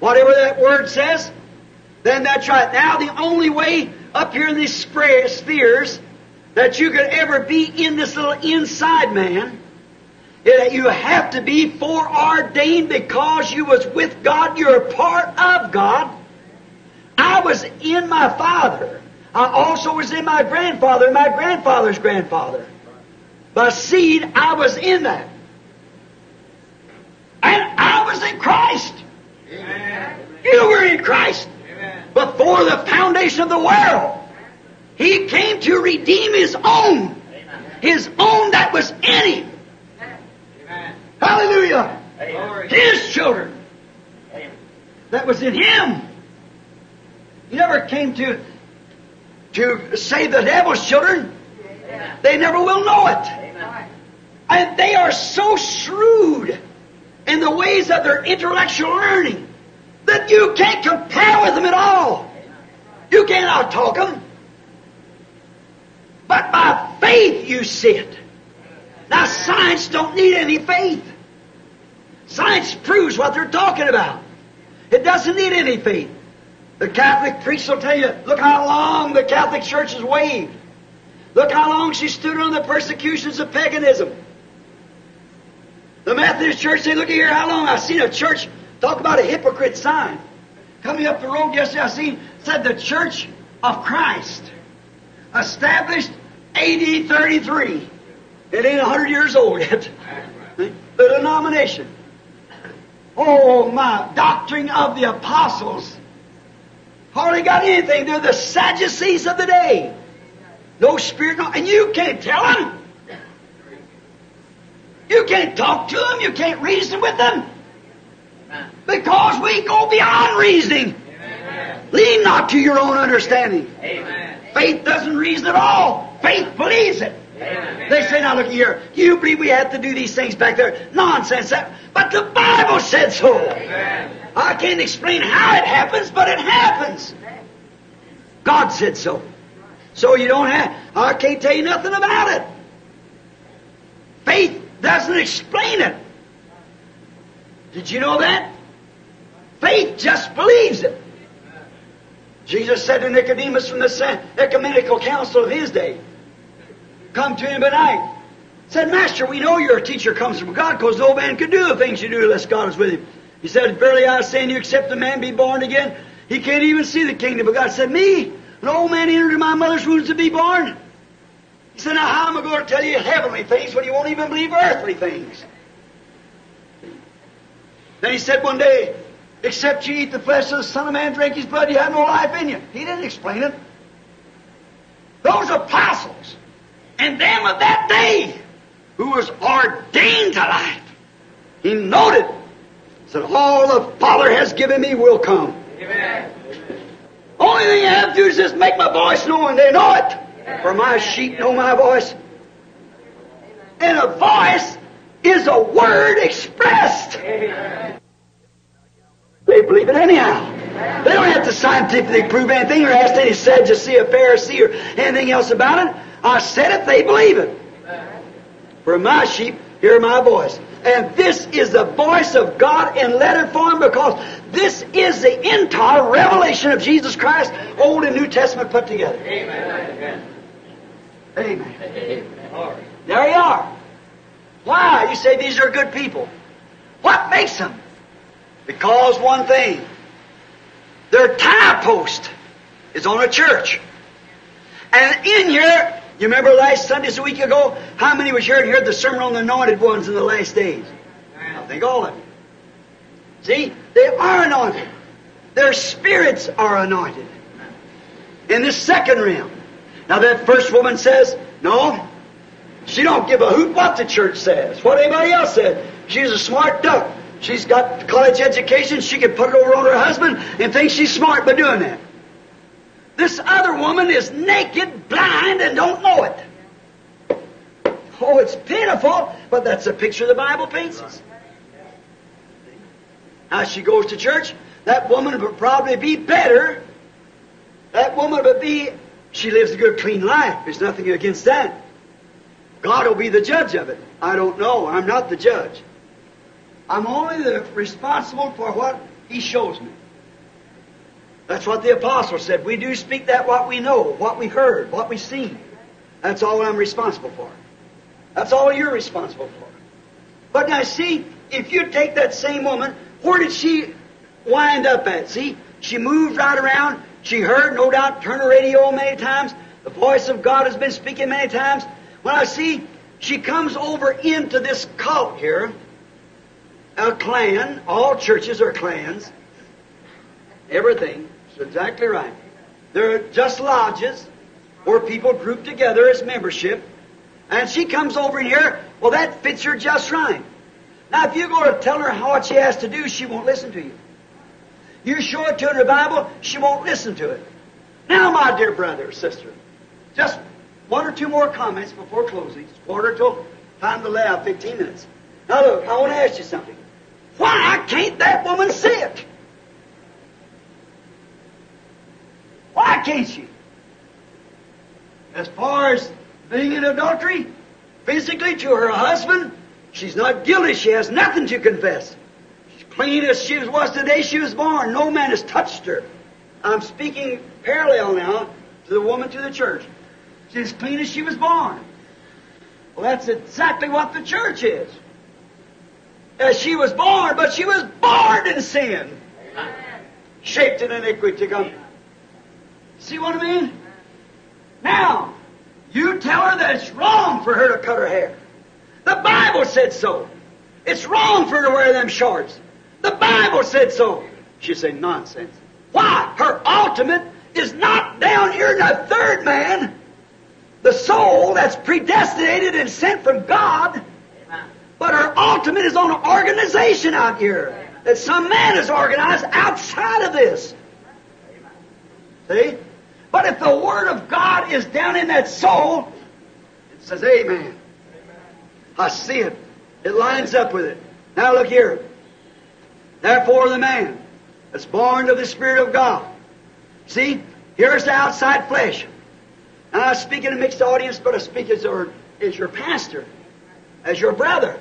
Whatever that Word says, then that's right. Now, the only way up here in these spheres that you could ever be in this little inside man is that you have to be foreordained because you was with God. You're a part of God. I was in my father. I also was in my grandfather, my grandfather's grandfather. By seed, I was in that. And I was in Christ. Amen. You were in Christ. Amen. Before the foundation of the world. He came to redeem His own. Amen. His own that was in Him. Amen. Hallelujah. Amen. His children. Amen. That was in Him. He never came to to save the devil's children. Amen. They never will know it. Amen. And they are so shrewd in the ways of their intellectual learning that you can't compare with them at all. You can't out-talk them. But by faith you see it. Now science don't need any faith. Science proves what they're talking about. It doesn't need anything. The Catholic priest will tell you, look how long the Catholic Church has waved. Look how long she stood on the persecutions of paganism. The Methodist Church say, look here, how long I've seen a church talk about a hypocrite sign. Coming up the road yesterday, I seen, said the Church of Christ, established A D thirty-three. It ain't one hundred years old yet. The denomination. Oh, my, doctrine of the apostles. Hardly got anything. They're the Sadducees of the day. No spirit, no, and you can't tell them. You can't talk to them. You can't reason with them. Because we go beyond reasoning. Amen. Lean not to your own understanding. Amen. Faith doesn't reason at all. Faith believes it. Amen. They say, now look here, you believe we have to do these things back there. Nonsense. But the Bible said so. Amen. I can't explain how it happens, but it happens. God said so. So you don't have, I can't tell you nothing about it. Faith doesn't explain it. Did you know that? Faith just believes it. Jesus said to Nicodemus from the ecumenical council of his day, come to him at night. Said, Master, we know your teacher comes from God, because no man can do the things you do unless God is with him. He said, verily I say unto you, except a man be born again, he can't even see the kingdom of God. He said, me, an old man entered in my mother's wounds to be born. He said, now how am I going to tell you heavenly things when you won't even believe earthly things? Then he said one day, except you eat the flesh of the Son of Man, drink his blood, you have no life in you. He didn't explain it. Those apostles and them of that day who was ordained to life, he noted, said, all the Father has given me will come. Amen. Only thing I have to do is just make my voice known, and they know it. Amen. For my sheep know my voice. And a voice is a word expressed. Amen. They believe it anyhow. Amen. They don't have to scientifically prove anything or ask any Sadducee or Pharisee or anything else about it. I said it, they believe it. Amen. For my sheep hear my voice. And this is the voice of God in letter form, because this is the entire revelation of Jesus Christ, Old and New Testament put together. Amen. Amen. Amen. There you are. Why? You say these are good people. What makes them? Because one thing, their tie post is on a church. And in here, you remember last Sunday, a week ago, how many was here and heard the sermon on the anointed ones in the last days? I think all of you. See, they are anointed. Their spirits are anointed. In this second realm. Now that first woman says, no, she don't give a hoot what the church says, what anybody else said. She's a smart duck. She's got college education. She can put it over on her husband and think she's smart by doing that. This other woman is naked, blind, and don't know it. Oh, it's pitiful, but that's a picture the Bible paints us. Now she goes to church. That woman would probably be better. That woman would be, she lives a good, clean life. There's nothing against that. God will be the judge of it. I don't know. I'm not the judge. I'm only the responsible for what He shows me. That's what the apostle said. We do speak that what we know, what we heard, what we seen. That's all I'm responsible for. That's all you're responsible for. But now see, if you take that same woman, where did she wind up at? See, she moved right around. She heard, no doubt, turn the radio many times. The voice of God has been speaking many times. Well, I see, she comes over into this cult here. A clan. All churches are clans. Everything. That's exactly right. They're just lodges where people group together as membership. And she comes over in here. Well, that fits her just right. Now, if you go to tell her what she has to do, she won't listen to you. You show it to her in the Bible, she won't listen to it. Now, my dear brother or sister, just one or two more comments before closing. It's quarter till time to lay out fifteen minutes. Now, look, I want to ask you something. Why can't that woman see it? Why can't she? As far as being in adultery, physically to her husband, She's not guilty. She has nothing to confess. She's clean as she was the day she was born. No man has touched her. I'm speaking parallel now to the woman to the church. She's clean as she was born. Well, that's exactly what the church is. As she was born, but she was born in sin. Amen. Shaped in iniquity. See what I mean? Now, you tell her that it's wrong for her to cut her hair. The Bible said so. It's wrong for her to wear them shorts. The Bible said so. She said, nonsense. Why? Her ultimate is not down here in the third man. The soul that's predestinated and sent from God. But her ultimate is on an organization out here that some man has organized outside of this. See? But if the Word of God is down in that soul, it says, amen. Amen. I see it. It lines up with it. Now look here. Therefore the man that's born of the Spirit of God. See? Here's the outside flesh. Now I speak in a mixed audience, but I speak as your, as your pastor, as your brother.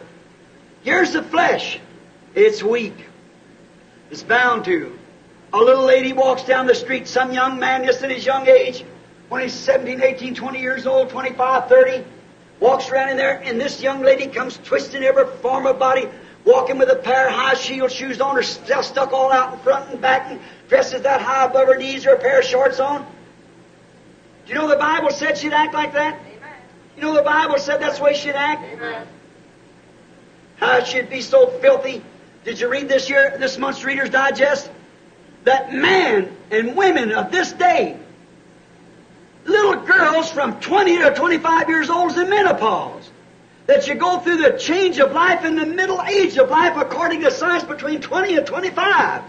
Here's the flesh. It's weak. It's bound to. A little lady walks down the street, some young man just in his young age, when he's seventeen, eighteen, twenty years old, twenty-five, thirty, walks around in there, and this young lady comes twisting every form of body, walking with a pair of high shield shoes on, herself stuck all out in front and back, and dresses that high above her knees, or a pair of shorts on. Do you know the Bible said she'd act like that? Amen. You know the Bible said that's the way she'd act? Amen. How she'd be so filthy. Did you read this year, this month's Reader's Digest? That men and women of this day, little girls from twenty to twenty-five years old is in menopause, that you go through the change of life in the middle age of life according to science between twenty and twenty-five.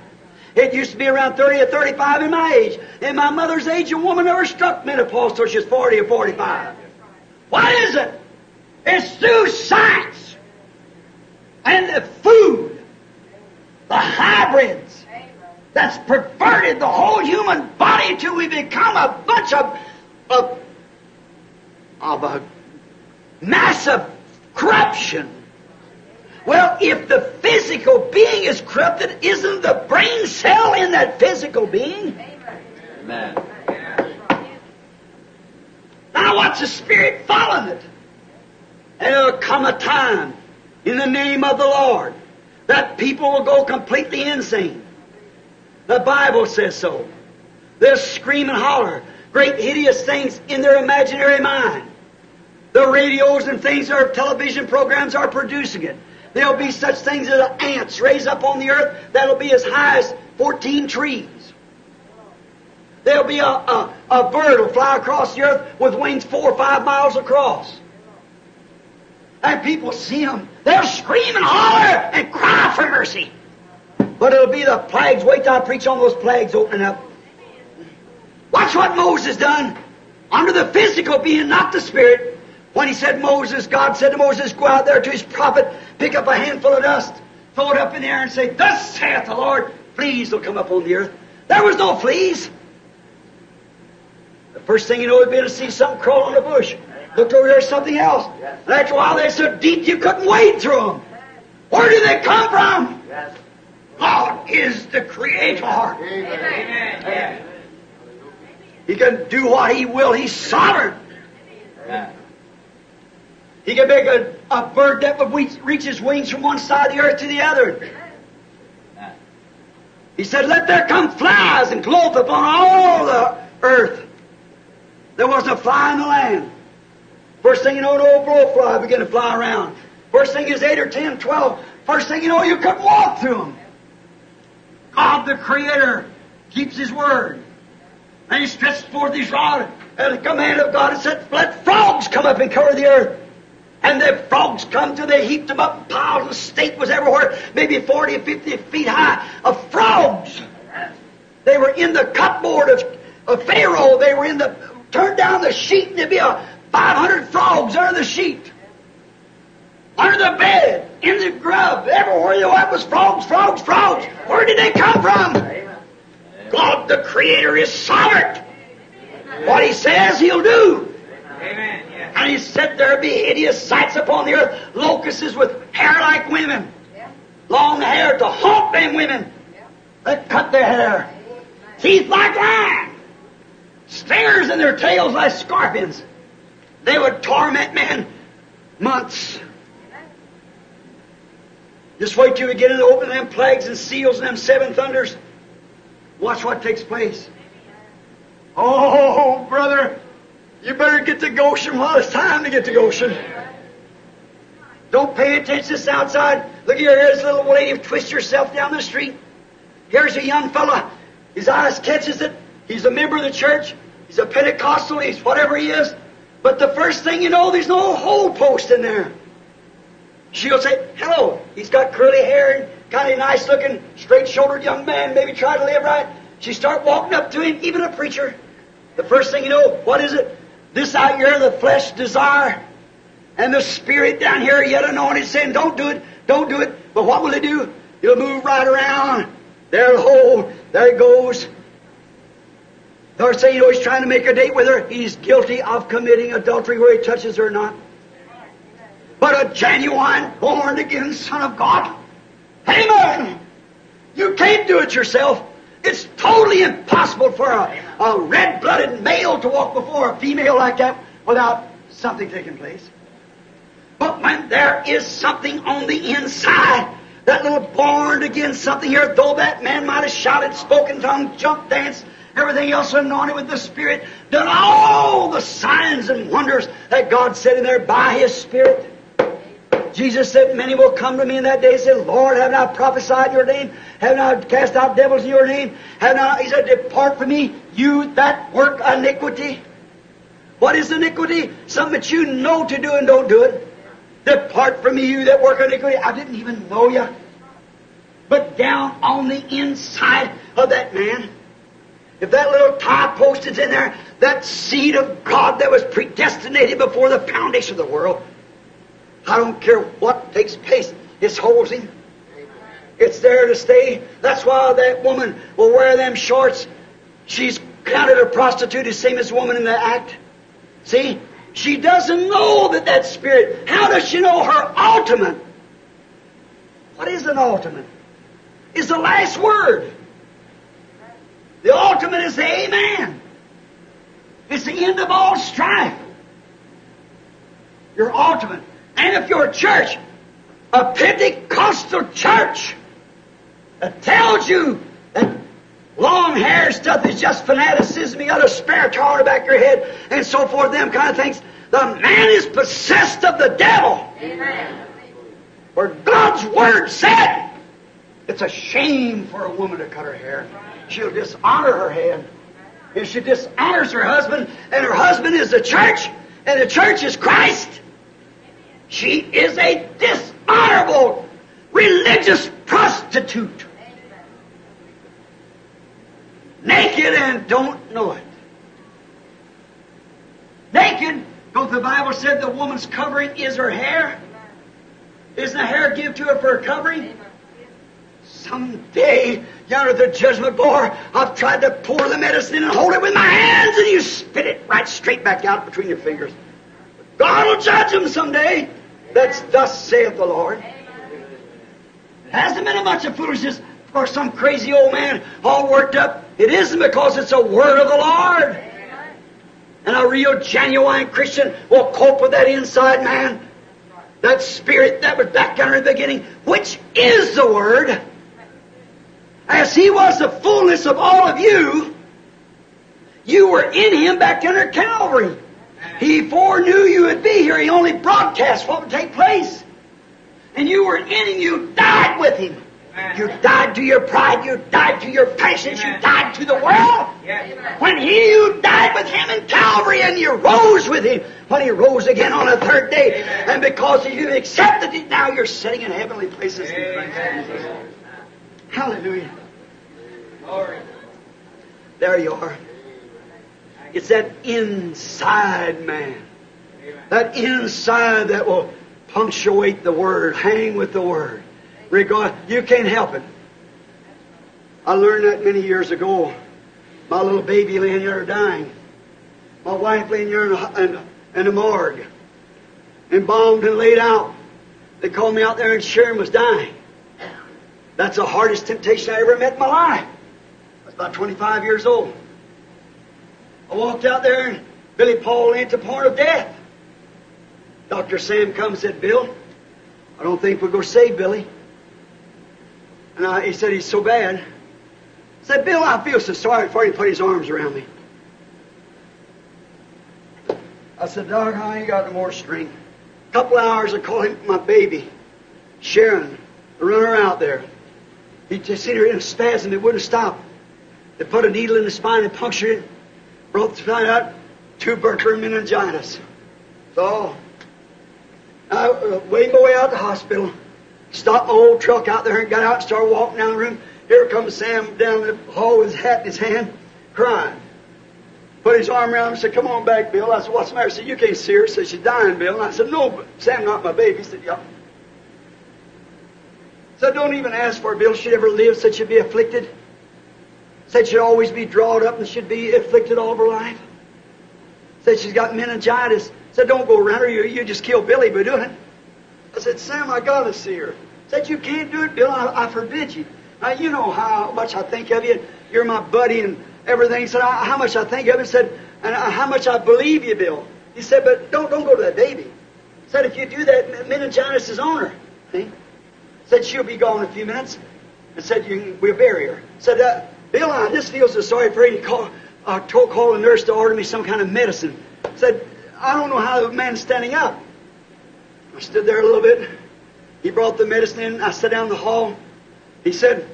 It used to be around thirty or thirty-five in my age. In my mother's age, a woman never struck menopause till she was forty or forty-five. What is it? It's through science and the food, the hybrids, that's perverted the whole human body till we become a bunch of, of, of a massive corruption. Well, if the physical being is corrupted, isn't the brain cell in that physical being? Amen. Now what's the spirit following it? And it'll come a time, in the name of the Lord, that people will go completely insane. The Bible says so. They'll scream and holler great hideous things in their imaginary mind. The radios and things, our television programs are producing it. There'll be such things as ants raised up on the earth that'll be as high as fourteen trees. There'll be a, a, a bird will fly across the earth with wings four or five miles across. And people see them. They'll scream and holler and cry for mercy. But it'll be the plagues. Wait till I preach on those plagues opening up. Watch what Moses done. Under the physical being, not the spirit. When he said Moses, God said to Moses, go out there to his prophet, pick up a handful of dust, throw it up in the air and say, thus saith the Lord, fleas will come up on the earth. There was no fleas. The first thing you know would be to see something crawl on the bush. Looked over there, something else. And after a while, they're so deep you couldn't wade through them. Where did they come from? God is the Creator. Amen. Amen. He can do what He will. He's sovereign. Amen. He can make a, a bird that would reach his wings from one side of the earth to the other. Amen. He said, let there come flies and clothe upon all the earth. There wasn't a fly in the land. First thing you know, an old blowfly began to fly around. First thing is eight or ten, twelve. First thing you know, you couldn't walk through them. God the Creator keeps His Word. And He stretched forth His rod at the command of God and said, let frogs come up and cover the earth. And the frogs come till they heaped them up in piles. The state was everywhere, maybe forty or fifty feet high of frogs. They were in the cupboard of, of Pharaoh. They were in the, turned down the sheet and there'd be a five hundred frogs under the sheet. Under the bed, in the grub, everywhere you went was frogs, frogs, frogs. Where did they come from? God the Creator is sovereign. What He says, He'll do. Amen. Yeah. And he said, there be hideous sights upon the earth, locusts with hair like women. Yeah. Long hair to haunt them women. Yeah. That cut their hair. Teeth like lions. Stingers in their tails like scorpions. They would torment men months. Just wait till we get into the open them plagues and seals and them seven thunders. Watch what takes place. Oh, brother, you better get to Goshen while it's time to get to Goshen. Don't pay attention to this outside. Look here, here's a little lady who twists herself down the street. Here's a young fella. His eyes catches it. He's a member of the church. He's a Pentecostal. He's whatever he is. But the first thing you know, there's no hole post in there. She'll say, hello. He's got curly hair and kind of nice-looking, straight-shouldered young man, maybe try to live right. She start walking up to him, even a preacher. The first thing you know, what is it? This out here, the flesh desire, and the spirit down here, yet anointed, saying, don't do it, don't do it. But what will it do? It'll move right around. There'll hold. There it goes. Lord say, you know, he's trying to make a date with her. He's guilty of committing adultery where he touches her or not. But a genuine, born-again Son of God. Amen! You can't do it yourself. It's totally impossible for a, a red-blooded male to walk before a female like that without something taking place. But when there is something on the inside, that little born-again something here, though that man might have shouted, spoken tongue, jumped, danced, everything else anointed with the Spirit, done all the signs and wonders that God said in there by His Spirit. Jesus said, many will come to me in that day and say, Lord, haven't I prophesied in your name? Haven't I cast out devils in your name? Haven't I? He said, depart from me, you that work iniquity. What is iniquity? Something that you know to do and don't do it. Depart from me, you that work iniquity. I didn't even know you. But down on the inside of that man, if that little tie post is in there, that seed of God that was predestinated before the foundation of the world, I don't care what takes place, it holds him. It's there to stay. That's why that woman will wear them shorts. She's counted a prostitute, the same as a woman in the act. See? She doesn't know that that spirit. How does she know her ultimate? What is an ultimate? It's the last word. The ultimate is the amen. It's the end of all strife. Your ultimate. And if your church, a Pentecostal church, that tells you that long hair stuff is just fanaticism, you got a spare towel on the back of your head, and so forth, them kind of things, the man is possessed of the devil. Amen. For God's Word said, it's a shame for a woman to cut her hair. She'll dishonor her head. If she dishonors her husband, and her husband is the church, and the church is Christ, she is a dishonorable religious prostitute. Naked and don't know it. Naked, don't the Bible said the woman's covering is her hair? Isn't the hair given to her for a covering? Someday, yonder at the judgment bar, I've tried to pour the medicine in and hold it with my hands, and you spit it right straight back out between your fingers. God will judge them someday. That's thus saith the Lord. It hasn't been a bunch of foolishness for some crazy old man all worked up. It isn't, because it's a word of the Lord. And a real genuine Christian will cope with that inside man, that spirit that was back down in the beginning, which is the Word. As He was the fullness of all of you, you were in Him back under Calvary. He foreknew you would be here. He only broadcast what would take place. And you were in Him. You died with Him. Amen. You died to your pride. You died to your passions. Amen. You died to the world. Yes. When He, you died with Him in Calvary, and you rose with Him when He rose again on the third day. Amen. And because you accepted it, now you're sitting in heavenly places. Amen. Hallelujah. Glory. There you are. It's that inside man. That inside that will punctuate the Word, hang with the Word. Regard, you can't help it. I learned that many years ago. My little baby laying there dying. My wife laying there in a, in in the morgue, embalmed and laid out. They called me out there and Sharon was dying. That's the hardest temptation I ever met in my life. I was about twenty-five years old. I walked out there and Billy Paul lay at the point of death. Doctor Sam comes and said, Bill, I don't think we're going to save Billy. And I, he said, he's so bad. I said, Bill, I feel so sorry for you. He put his arms around me. I said, Doc, I ain't got no more strength. A couple hours, I called him my baby, Sharon. I run her out there. He just seen her in a spasm. It wouldn't stop. They put a needle in the spine and punctured it. Brought the spine out. Tubercular meningitis. So I uh, weighed my way out the hospital. Stopped my old truck out there and got out and started walking down the room. Here comes Sam down the hall with his hat in his hand, crying. Put his arm around him and said, come on back, Bill. I said, what's the matter? He said, you can't see her. He said, she's dying, Bill. And I said, no, but Sam, not my baby. He said, yeah. He said, don't even ask for her, Bill. She'd ever live. He said, she'd be afflicted. He said, she'd always be drawn up and she'd be afflicted all of her life. He said, she's got meningitis. He said, don't go around her. You, you just kill Billy by doing it. I said, Sam, I got to see her. He said, you can't do it, Bill. I, I forbid you. Now, you know how much I think of you. You're my buddy and everything. He said, I, how much I think of it. He said, and I, how much I believe you, Bill. He said, but don't, don't go to that baby. He said, if you do that, meningitis is on her. He said, she'll be gone in a few minutes. And said, you, we'll bury her. He said, uh, Bill, I just feel so sorry for you. Call, I told call the nurse to order me some kind of medicine. He said, I don't know how the man's standing up. I stood there a little bit. He brought the medicine in. I sat down in the hall. He said,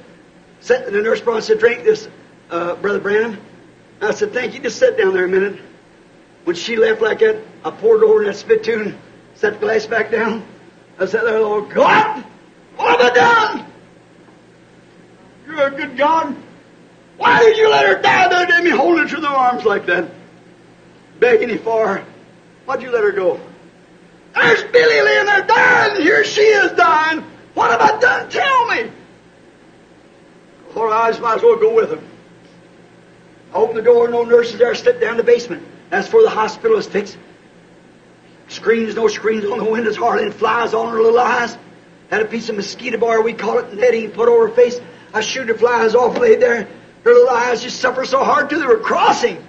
sat, the nurse brought and said, drink this, uh, Brother Branham. I said, thank you. Just sit down there a minute. When she left like that, I poured over in that spittoon, set the glass back down. I sat there, Lord God, what have I done? You're a good God. Why did you let her die the other day, me holding her through the arms like that? Begging you for her. Why'd you let her go? There's Billy laying there dying. Here she is dying. What have I done? Tell me. Lord, I just might as well go with him. I opened the door. No nurses there. I stepped down the basement. That's where the hospital is fixed. Screens, no screens on the windows. Hardly any flies on her little eyes. Had a piece of mosquito bar, we call it, netting put over her face. I shoot the flies off, laid there. Her little eyes just suffered so hard too. They were crossing.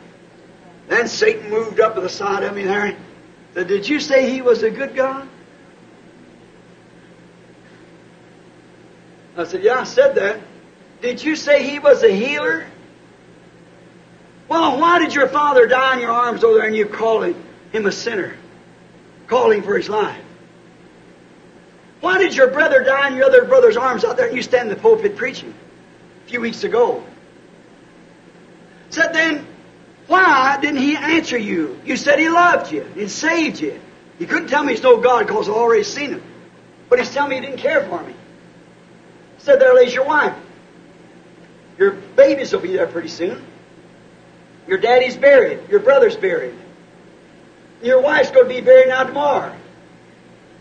Then Satan moved up to the side of me there. Did you say he was a good God? I said, yeah, I said that. Did you say he was a healer? Well, why did your father die in your arms over there and you calling him a sinner? Calling for his life. Why did your brother die in your other brother's arms out there and you stand in the pulpit preaching a few weeks ago? Said then, why didn't he answer you? You said he loved you and saved you. You couldn't tell me he's no God because I've already seen him. But he's telling me he didn't care for me. Said there lays your wife. Your babies will be there pretty soon. Your daddy's buried. Your brother's buried. Your wife's going to be buried now tomorrow.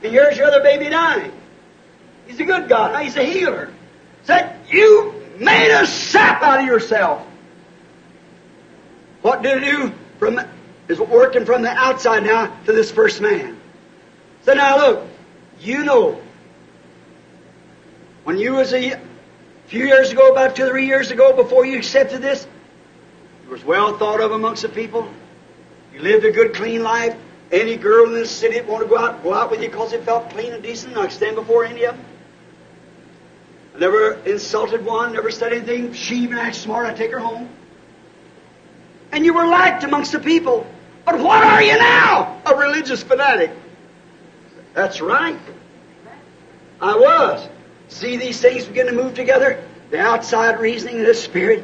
And here's your other baby dying. He's a good God. Now he's a healer. Said, you made a sap out of yourself. What did it do? From the, is working from the outside now to this first man. So now look, you know, when you was a few years ago, about two or three years ago, before you accepted this, you was well thought of amongst the people. You lived a good, clean life. Any girl in this city that wanted to go out, go out with you because they felt clean and decent. I could stand before any of them. I never insulted one, never said anything. She even acted smart. I'd take her home. And you were liked amongst the people. But what are you now? A religious fanatic. That's right. I was. See these things begin to move together? The outside reasoning of the Spirit.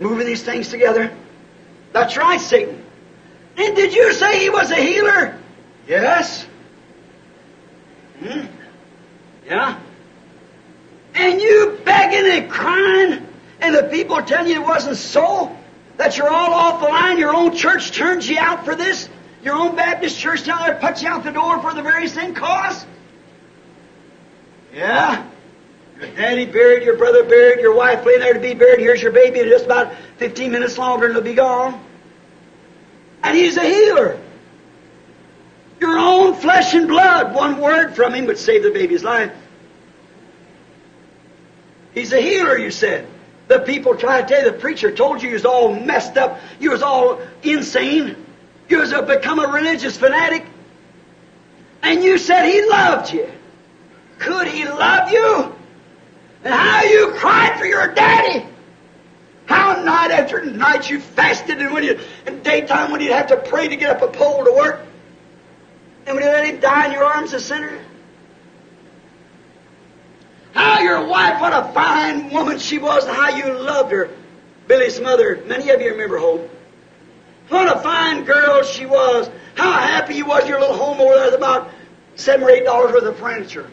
Moving these things together. That's right, Satan. And did you say he was a healer? Yes. Hmm? Yeah. And you begging and crying. And the people telling you it wasn't so. That you're all off the line. Your own church turns you out for this. Your own Baptist church down there puts you out the door for the very same cause. Yeah. Your daddy buried, your brother buried, your wife laying there to be buried. Here's your baby in just about fifteen minutes longer and it'll be gone. And he's a healer. Your own flesh and blood. One word from him would save the baby's life. He's a healer, you said. The people try to tell you, the preacher told you you was all messed up. You was all insane. You was a, become a religious fanatic. And you said he loved you. Could he love you? And how you cried for your daddy. How night after night you fasted, and when you, in daytime when you'd have to pray to get up a pole to work. And when you let him die in your arms, a sinner. How your wife, what a fine woman she was, and how you loved her. Billy's mother, many of you remember Hope. What a fine girl she was. How happy you was in your little home over there with about seven or eight dollars worth of furniture.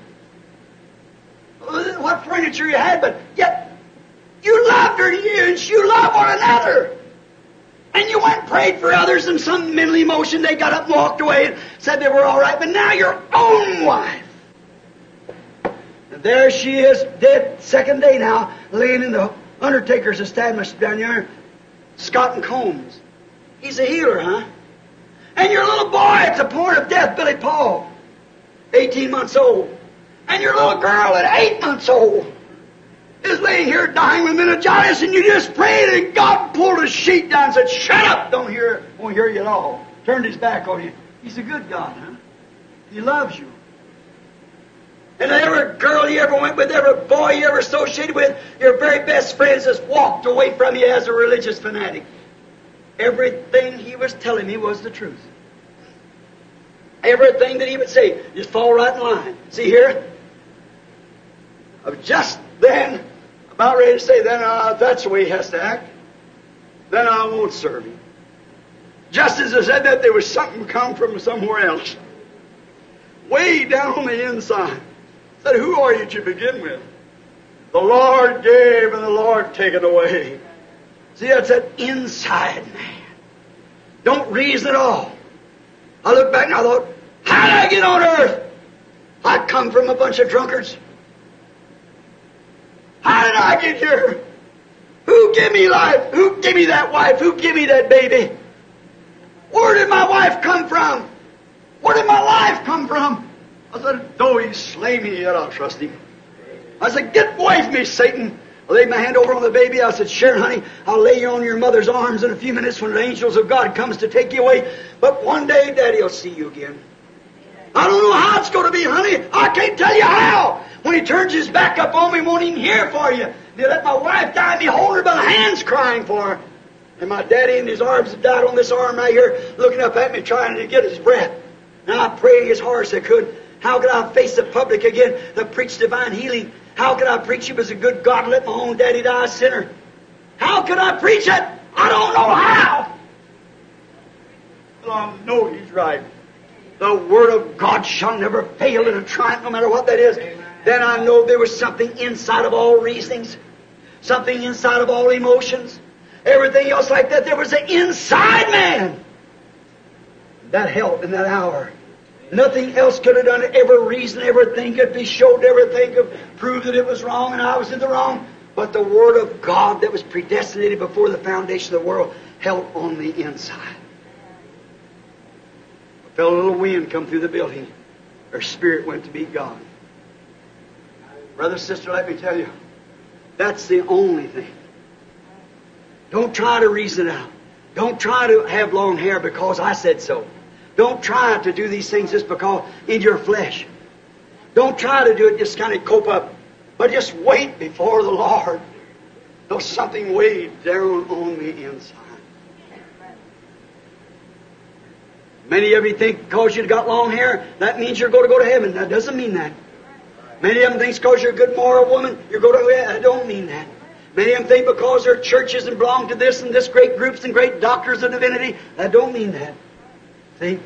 What furniture you had, but yet you loved her, and you loved one another. And you went and prayed for others, and some mental emotion, they got up and walked away and said they were all right. But now your own wife. And there she is, dead, second day now, laying in the undertaker's establishment down there, Scott and Combs. He's a healer, huh? And your little boy at the point of death, Billy Paul, eighteen months old. And your little girl at eight months old is laying here dying with meningitis, and you just prayed, and God pulled a sheet down and said, shut up, don't hear, won't hear you at all. Turned his back on you. He's a good God, huh? He loves you. And every girl you ever went with, every boy you ever associated with, your very best friends just walked away from you as a religious fanatic. Everything he was telling me was the truth. Everything that he would say, just fall right in line. See here? Of just then, about ready to say, then uh, that's the way he has to act. Then I won't serve him. Just as I said that, there was something come from somewhere else. Way down on the inside. Said, who are you to begin with? The Lord gave and the Lord take it away. See, that's that inside man. Don't reason at all. I looked back and I thought, how did I get on earth? I come from a bunch of drunkards. How did I get here? Who gave me life? Who gave me that wife? Who gave me that baby? Where did my wife come from? Where did my life come from? I said, though he slay me, yet I'll trust him. I said, get away from me, Satan. I laid my hand over on the baby. I said, Sharon, honey, I'll lay you on your mother's arms in a few minutes when the angels of God comes to take you away. But one day, Daddy will see you again. I don't know how it's going to be, honey. I can't tell you how. When he turns his back up on me, he won't even hear for you. They let my wife die, and he hold her by the hands crying for her. And my daddy in his arms died on this arm right here, looking up at me, trying to get his breath. And I prayed as hard as I could. How could I face the public again to preach divine healing? How could I preach it as a good God let my own daddy die a sinner? How could I preach it? I don't know how. Well, I know he's right. The Word of God shall never fail in a triumph, no matter what that is. Amen. Then I know there was something inside of all reasonings, something inside of all emotions, everything else like that. There was an inside man. That helped in that hour. Nothing else could have done it. Every reason, everything could be showed, everything could prove that it was wrong and I was in the wrong. But the Word of God that was predestinated before the foundation of the world held on the inside. I felt a little wind come through the building. Her spirit went to meet God. Brother, sister, let me tell you, that's the only thing. Don't try to reason it out. Don't try to have long hair because I said so. Don't try to do these things just because in your flesh. Don't try to do it just kind of cope up. But just wait before the Lord. There's something way down on the inside. Many of you think because you've got long hair, that means you're going to go to heaven. That doesn't mean that. Many of them think because you're a good moral woman, you're going to heaven. That don't mean that. Many of them think because their churches and belong to this and this great groups and great doctors of divinity. That don't mean that. See?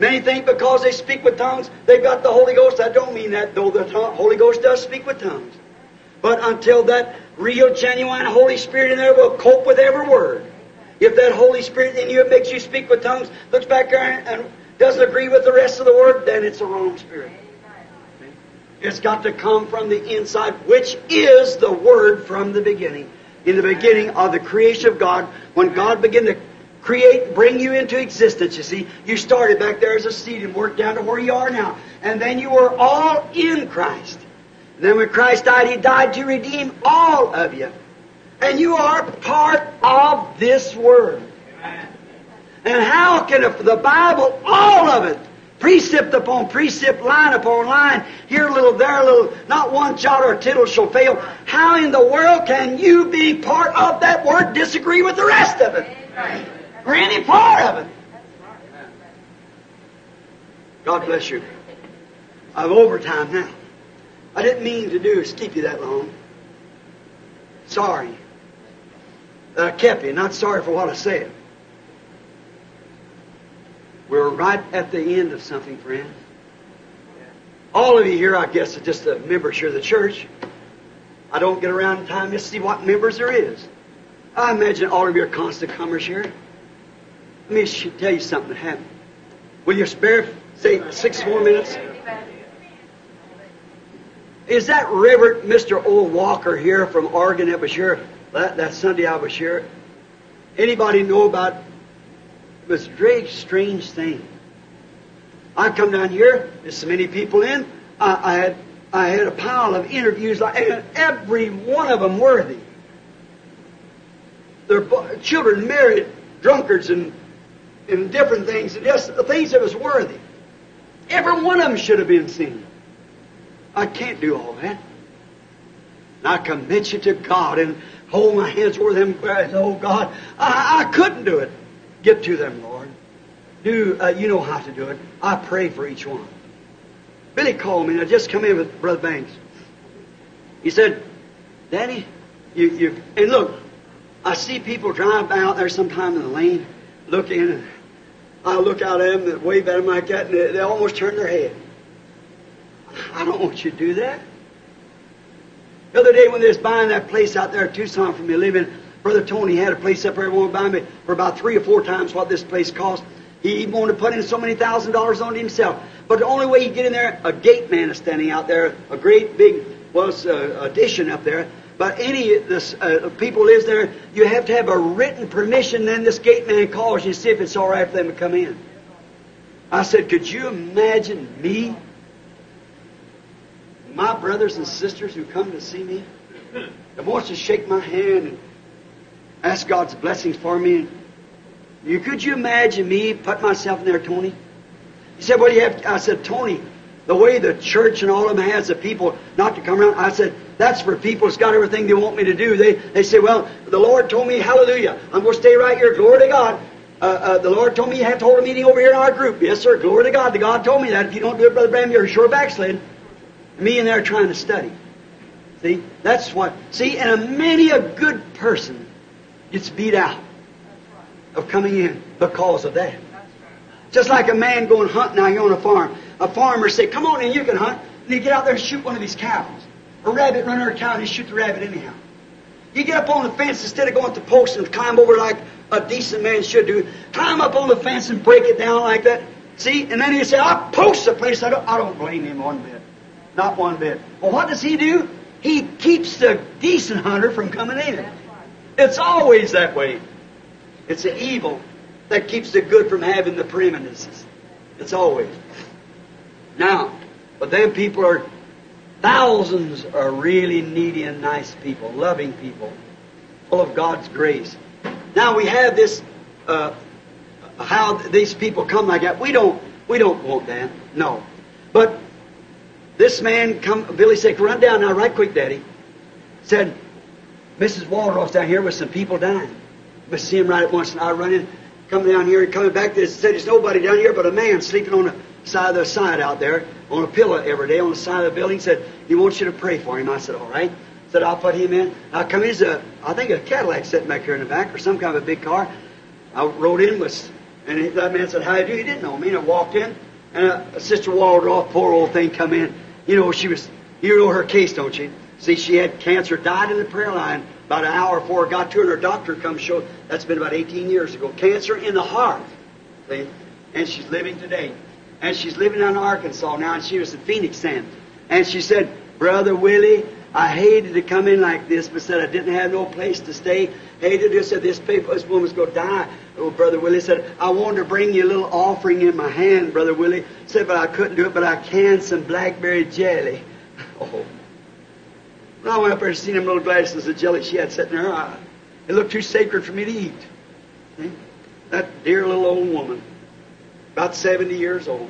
Many think because they speak with tongues, they've got the Holy Ghost. I don't mean that, though the Holy Ghost does speak with tongues. But until that real, genuine Holy Spirit in there will cope with every word. If that Holy Spirit in you makes you speak with tongues, looks back there and, and doesn't agree with the rest of the Word, then it's a wrong spirit. See? It's got to come from the inside, which is the Word from the beginning. In the beginning of the creation of God, when God began to create, bring you into existence, you see. You started back there as a seed and worked down to where you are now. And then you were all in Christ. And then when Christ died, He died to redeem all of you. And you are part of this world. Amen. And how can the Bible, all of it, precept upon precept, line upon line, here a little, there a little, not one jot or tittle shall fail. How in the world can you be part of that word, disagree with the rest of it? Amen. Or any part of it? God bless you. I'm over time now. I didn't mean to do is keep you that long. Sorry that I kept you, not sorry for what I said. We're right at the end of something, friends. All of you here, I guess, are just the members here of the church. I don't get around in time to see what members there is. I imagine all of you are constant comers here. Let me tell you something that happened. Will you spare, say, six more minutes? Is that Reverend Mister Old Walker here from Oregon that was here that, that Sunday I was here? Anybody know about it? Was a very strange thing. I come down here, there's so many people in. I, I had I had a pile of interviews, like, and every one of them worthy. Their children married drunkards and and different things, and just the things that was worthy. Every one of them should have been seen. I can't do all that. And I commit you to God and hold my hands over them. Oh, God, I, I couldn't do it. Get to them, Lord. Do uh, you know how to do it. I pray for each one. Billy called me, and I just come in with Brother Banks. He said, Daddy, you, you, and look, I see people drive out there sometime in the lane, look in, and I look out at them and wave at them like that, and they, they almost turn their head. I don't want you to do that. The other day when they was buying that place out there in Tucson for me living, Brother Tony had a place up there everyone buying me for about three or four times what this place cost. He wanted to put in so many thousand dollars on it himself. But the only way you get in there, a gate man is standing out there, a great big was well, uh, addition up there. But any of this uh, people lives there, you have to have a written permission. Then this gate man calls you to see if it's all right for them to come in. I said, could you imagine me? My brothers and sisters who come to see me, they want to shake my hand and ask God's blessings for me. You, could you imagine me put myself in there, Tony? He said, what do you have? I said, Tony, the way the church and all of them has the people not to come around, I said, that's for people that's got everything they want me to do. They, they say, well, the Lord told me, hallelujah, I'm going to stay right here, glory to God. Uh, uh, the Lord told me you have to hold a meeting over here in our group. Yes, sir, glory to God. The God told me that. If you don't do it, Brother Bram, you're sure backslid. Me and they're trying to study. See, that's what. See, and a, many a good person gets beat out of coming in because of that. Just like a man going hunting out here on a farm. A farmer say, "Come on in, you can hunt." And you get out there and shoot one of these cows. A rabbit run over a cow and you shoot the rabbit anyhow. You get up on the fence instead of going up the post and climb over like a decent man should do. Climb up on the fence and break it down like that. See, and then you say, "I post the place." I don't, I don't blame him one bit. Not one bit. Well, what does he do? He keeps the decent hunter from coming in. It's always that way. It's the evil that keeps the good from having the preeminences. It's always. Now, but them people are, thousands are really needy and nice people, loving people, full of God's grace. Now we have this, uh, how these people come like that. We don't, we don't want that. No. But this man, come, Billy said, run down now right quick, Daddy. Said, Missus Walross down here with some people dying. I see him right at once, and I run in, come down here, and coming back, they said, there's nobody down here but a man sleeping on the side of the side out there, on a pillow every day, on the side of the building. Said, he wants you to pray for him. I said, all right. Said, I'll put him in. I come in, there's a, I think a Cadillac sitting back here in the back, or some kind of a big car. I rode in, with, and that man said, how do you do? He didn't know me, and I walked in. And uh, Sister Waldroth, poor old thing, come in. You know, she was, you know her case, don't you? See, she had cancer, died in the prayer line about an hour before I got to her, and her doctor come showed, that's been about eighteen years ago, cancer in the heart. See? And she's living today. And she's living in Arkansas now, and she was in Phoenix then. And she said, Brother Willie, I hated to come in like this, but said I didn't have no place to stay. Hated to, said this people, this woman's going to die. Oh, Brother Willie said, I wanted to bring you a little offering in my hand, Brother Willie. Said, but I couldn't do it, but I canned some blackberry jelly. Oh. When I went up there and seen them little glasses of jelly she had sitting there, I, it looked too sacred for me to eat. Hmm? That dear little old woman, about seventy years old.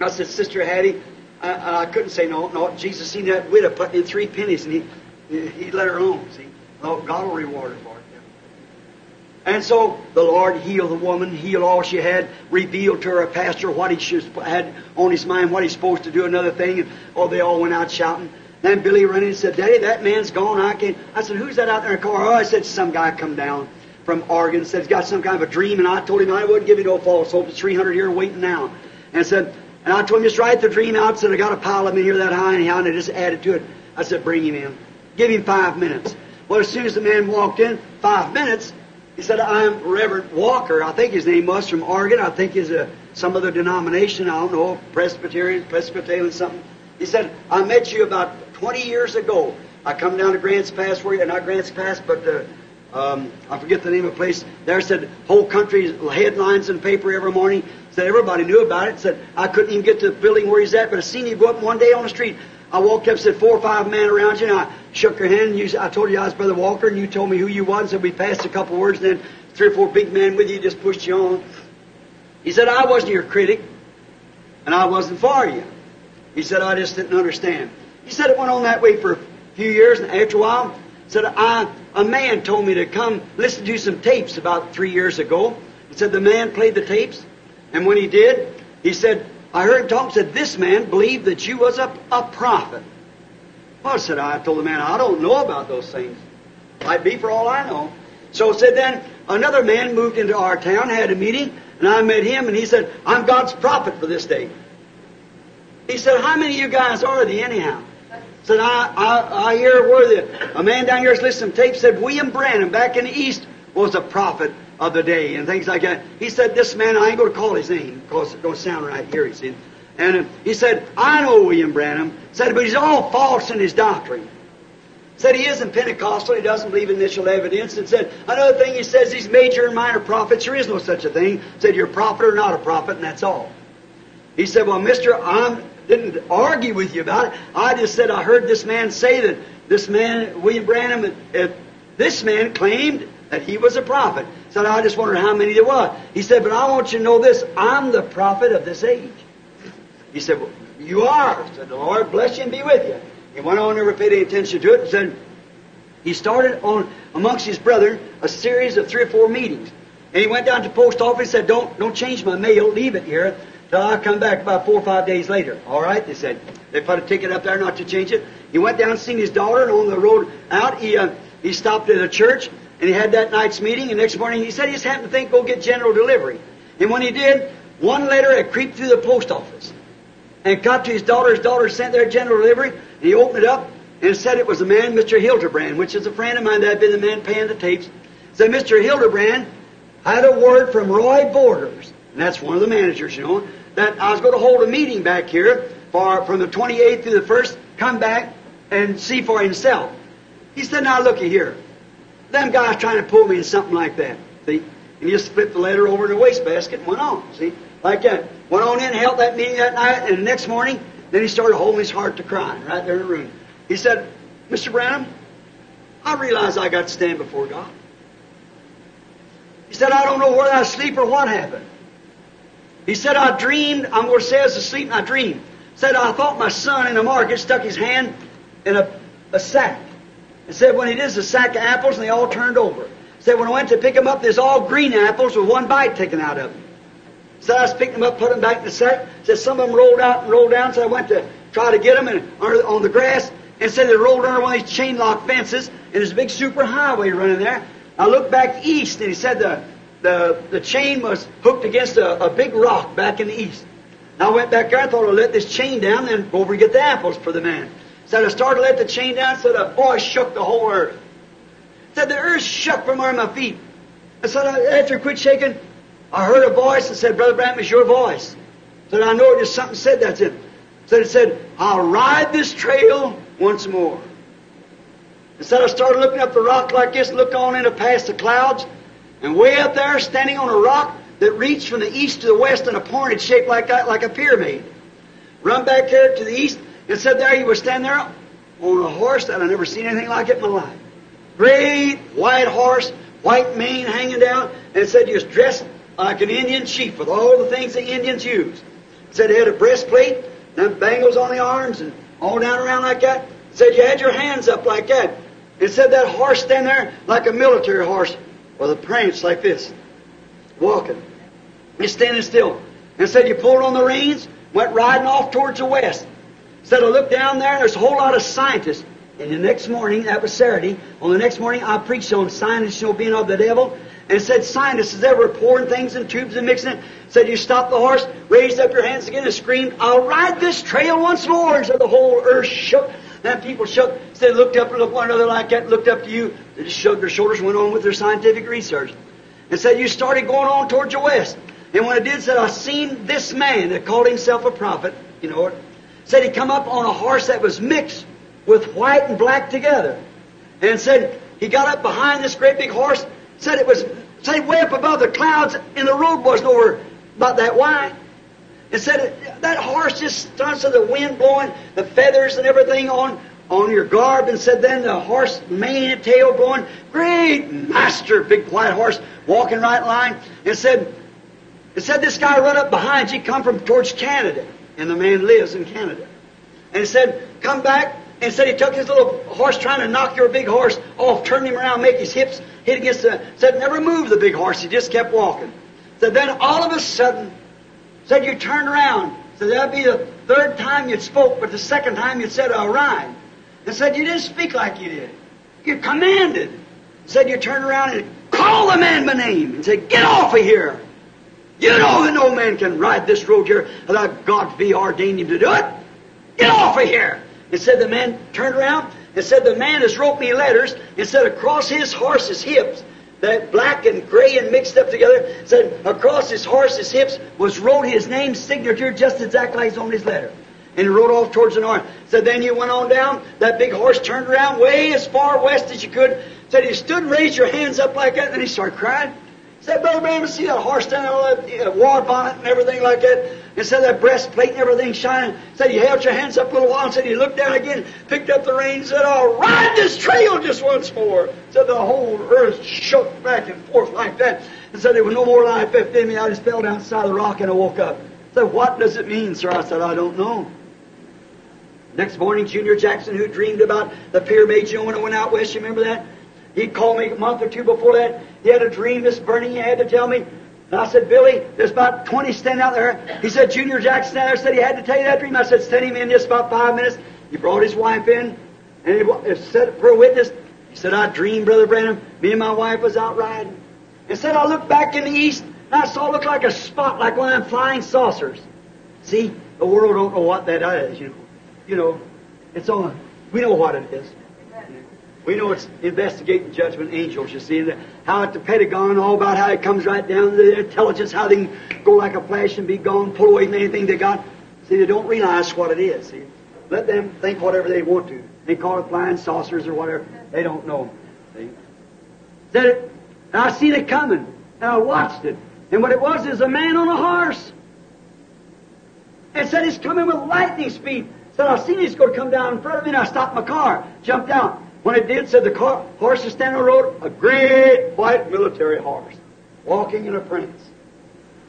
I said, Sister Hattie, I, I couldn't say no, no. Jesus seen that widow putting in three pennies, and he, he let her alone, see. God will reward her for it. Yeah. And so the Lord healed the woman, healed all she had, revealed to her pastor what he had on his mind, what he's supposed to do, another thing. And, oh, they all went out shouting. Then Billy ran in and said, Daddy, that man's gone. I can't. I said, who's that out there in the car? Oh, I said, some guy come down from Oregon, said he's got some kind of a dream, and I told him I wouldn't give you no false hope. It's three hundred here waiting now. And said, and I told him, just write the dream out. Said, I got a pile of them in here that high anyhow, and I just added to it. I said, bring him in. Give him five minutes. Well, as soon as the man walked in, five minutes, he said, I'm Reverend Walker. I think his name was from Oregon. I think he's a, some other denomination. I don't know, Presbyterian, Presbyterian, something. He said, I met you about twenty years ago. I come down to Grant's Pass for you. Not Grant's Pass, but... Uh, Um, I forget the name of the place. There said whole country's headlines in the paper every morning. Said everybody knew about it. Said I couldn't even get to the building where he's at, but I seen him go up one day on the street. I walked up, said four or five men around you, and I shook your hand. And you, I told you I was Brother Walker, and you told me who you was. And we passed a couple words, and then three or four big men with you just pushed you on. He said I wasn't your critic, and I wasn't for you. He said I just didn't understand. He said it went on that way for a few years, and after a while. Said, I, a man told me to come listen to some tapes about three years ago. He said, the man played the tapes. And when he did, he said, I heard him talk. Said, this man believed that you was a, a prophet. Well, said I, I told the man, I don't know about those things. Might be for all I know. So said then, another man moved into our town, had a meeting, and I met him, and he said, I'm God's prophet for this day. He said, how many of you guys are they anyhow? Said, I, I, I hear where the, a man down here is listening to tape said, William Branham back in the East was a prophet of the day and things like that. He said, this man, I ain't going to call his name because it don't sound right here, he said. And uh, he said, I know William Branham. Said, but he's all false in his doctrine. Said, he isn't Pentecostal. He doesn't believe in initial evidence. And said, another thing he says, these major and minor prophets, there is no such a thing. Said, you're a prophet or not a prophet, and that's all. He said, well, mister, I'm... didn't argue with you about it. I just said I heard this man say that this man, William Branham, if this man claimed that he was a prophet. So I just wondered how many there was. He said, but I want you to know this. I'm the prophet of this age. He said, well, you are. Said the Lord, bless you and be with you. He went on never paid any attention to it. And said he started on amongst his brethren a series of three or four meetings. And he went down to the post office and said, don't, don't change my mail. Leave it here. So I come back about four or five days later. All right, they said. They put a ticket up there not to change it. He went down and seen his daughter, and on the road out, he uh, he stopped at a church, and he had that night's meeting. And next morning, he said he just happened to think, go get general delivery. And when he did, one letter had creeped through the post office and got to his daughter. His daughter sent their general delivery, and he opened it up and said it was a man, Mister Hildebrand, which is a friend of mine that had been the man paying the tapes. Said, Mister Hildebrand had a word from Roy Borders, and that's one of the managers, you know, that I was going to hold a meeting back here for from the twenty-eighth to the first, come back and see for himself. He said, now looky here. Them guys trying to pull me in something like that. See? And he just flipped the letter over in the wastebasket and went on. See? Like that. Went on in, held that meeting that night, and the next morning, then he started holding his heart to crying right there in the room. He said, Mister Branham, I realize I got to stand before God. He said, I don't know whether I sleep or what happened. He said, I dreamed, I'm going to say I was asleep and I dreamed. Said, I thought my son in the market stuck his hand in a, a sack. And said, when he did, it was a sack of apples and they all turned over. Said, when I went to pick them up, there's all green apples with one bite taken out of them. Said, I was picking them up, put them back in the sack. Said, some of them rolled out and rolled down. So I went to try to get them and, on the grass. And said, they rolled under one of these chain lock fences. And there's a big super highway running there. I looked back east and he said, the The, the chain was hooked against a, a big rock back in the east. And I went back there. I thought I'd let this chain down and go over and get the apples for the man. Said I started to let the chain down, so the voice shook the whole earth. Said the earth shook from under my feet. I said, after it quit shaking, I heard a voice and said, Brother Branham, it's your voice. Said, I know it is something said that's it. Said it said, I'll ride this trail once more. Instead, I started looking up the rock like this, looked on into past the clouds, and way up there, standing on a rock that reached from the east to the west in a pointed shape like that, like a pyramid. Run back here to the east, and said, there you were standing there on a horse that I never seen anything like it in my life. Great white horse, white mane hanging down, and said you was dressed like an Indian chief with all the things the Indians use. Said he had a breastplate, and bangles on the arms, and all down around like that. Said you had your hands up like that. It said that horse stand there like a military horse with a prance like this, walking. He's standing still. And said you pulled on the reins, went riding off towards the west. Said I looked down there, and there's a whole lot of scientists. And the next morning, that was Saturday, on the next morning I preached on scientists, you know, being of the devil. And said scientists, they were pouring things in tubes and mixing it. Said you stopped the horse, raised up your hands again and screamed, I'll ride this trail once more. And so the whole earth shook. Then people shook. So they looked up and looked one another like that, looked up to you. They just shrugged their shoulders and went on with their scientific research. And said you started going on towards the west. And when I did, said I seen this man that called himself a prophet, you know it. Said he come up on a horse that was mixed with white and black together. And said he got up behind this great big horse. Said it was, say, way up above the clouds, and the road wasn't over about that wide. And said that horse just starts with the wind blowing, the feathers and everything on, on your garb. And said then the horse, mane and tail blowing, great master, big white horse, walking right line. And said, it said this guy run up behind you, come from towards Canada. And the man lives in Canada. And said, come back. And said he took his little horse, trying to knock your big horse off, turned him around, make his hips hit against the... Said never moved the big horse, he just kept walking. Said then all of a sudden, said you turned around. Said that'd be the third time you'd spoke, but the second time you'd said, I'll ride. And said you didn't speak like you did. You commanded. Said you turned around and called the man by name and said, get off of here. You know that no man can ride this road here without God be ordained him to do it. Get off of here. And said the man turned around and said the man has wrote me letters and said across his horse's hips, that black and gray and mixed up together, said across his horse's hips was wrote his name, signature, just exactly like he's on his letter. And he rode off towards the north. Said then you went on down, that big horse turned around way as far west as you could. Said he stood and raised your hands up like that, and he started crying. Said, Brother Bram, see that horse down there, all that uh, war bonnet and everything like that. And said that breastplate and everything shining. Said you held your hands up a little while. And said you looked down again, picked up the reins, said, I'll ride this trail just once more. Said the whole earth shook back and forth like that. And said there was no more life left in me. I just fell down the side of the rock and I woke up. Said, what does it mean, sir? I said, I don't know. Next morning, Junior Jackson, who dreamed about the pyramid, you know, when I went out west, you remember that? He called me a month or two before that. He had a dream this burning. He had to tell me. And I said, Billy, there's about twenty standing out there. He said, Junior Jackson down there said he had to tell you that dream. I said, send him in just about five minutes. He brought his wife in, and he said, for a witness, he said, I dreamed, Brother Branham, me and my wife was out riding. And said, I looked back in the east, and I saw it looked like a spot, like one of them flying saucers. See, the world don't know what that is, you know. You know, it's on, we know what it is. We know it's investigating judgment angels, you see, how at the Pentagon, all about how it comes right down to their intelligence, how they can go like a flash and be gone, pull away from anything they got. See, they don't realize what it is. See, let them think whatever they want to. They call it flying saucers or whatever. They don't know. See? Said it, and I seen it coming, and I watched it. And what it was is a man on a horse. And said it's coming with lightning speed. Said I seen it's going to come down in front of me, and I stopped my car, jumped out. When it did, said the car, horse is standing on the road, a great white military horse, walking in a prance.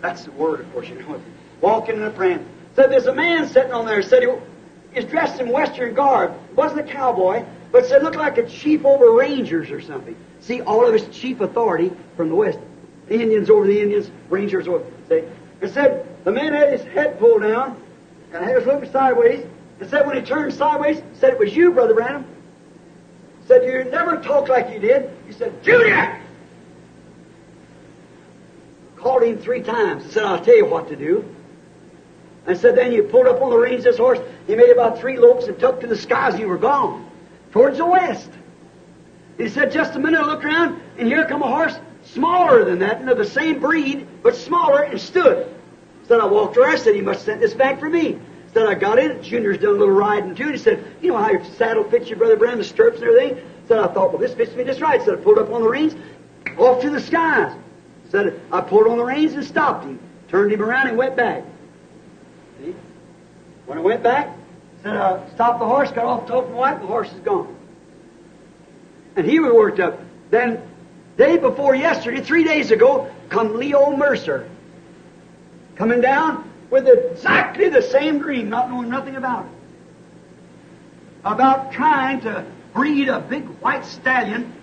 That's the word, of course, you know it. Walking in a prance. Said there's a man sitting on there, said he is dressed in Western garb, wasn't a cowboy, but said looked like a chief over Rangers or something. See, all of his chief authority from the West. The Indians over the Indians, Rangers over, see. And said the man had his head pulled down, and he was looking sideways, and said when he turned sideways, said it was you, Brother Branham. Said, you never talked like you did. He said, Junior! Called him three times and said, I'll tell you what to do. And said, then you pulled up on the reins this horse. He made about three lopes and tucked to the skies and you were gone. Towards the west. He said, just a minute, I looked around and here come a horse smaller than that and of the same breed, but smaller and stood. Said, I walked around. Said, he must have sent this back for me. Then I got in, Junior's done a little riding too, and he said, you know how your saddle fits your brother Brand, the stirrups and everything? Said, I thought, well, this fits me just right. Said, I pulled up on the reins, off to the skies. Said, I pulled on the reins and stopped him, turned him around and went back. See? When I went back, said, I stopped the horse, got off, told my wife, the horse is gone. And he was worked up. Then, day before yesterday, three days ago, come Leo Mercer, coming down with exactly the same dream, not knowing nothing about it. About trying to breed a big white stallion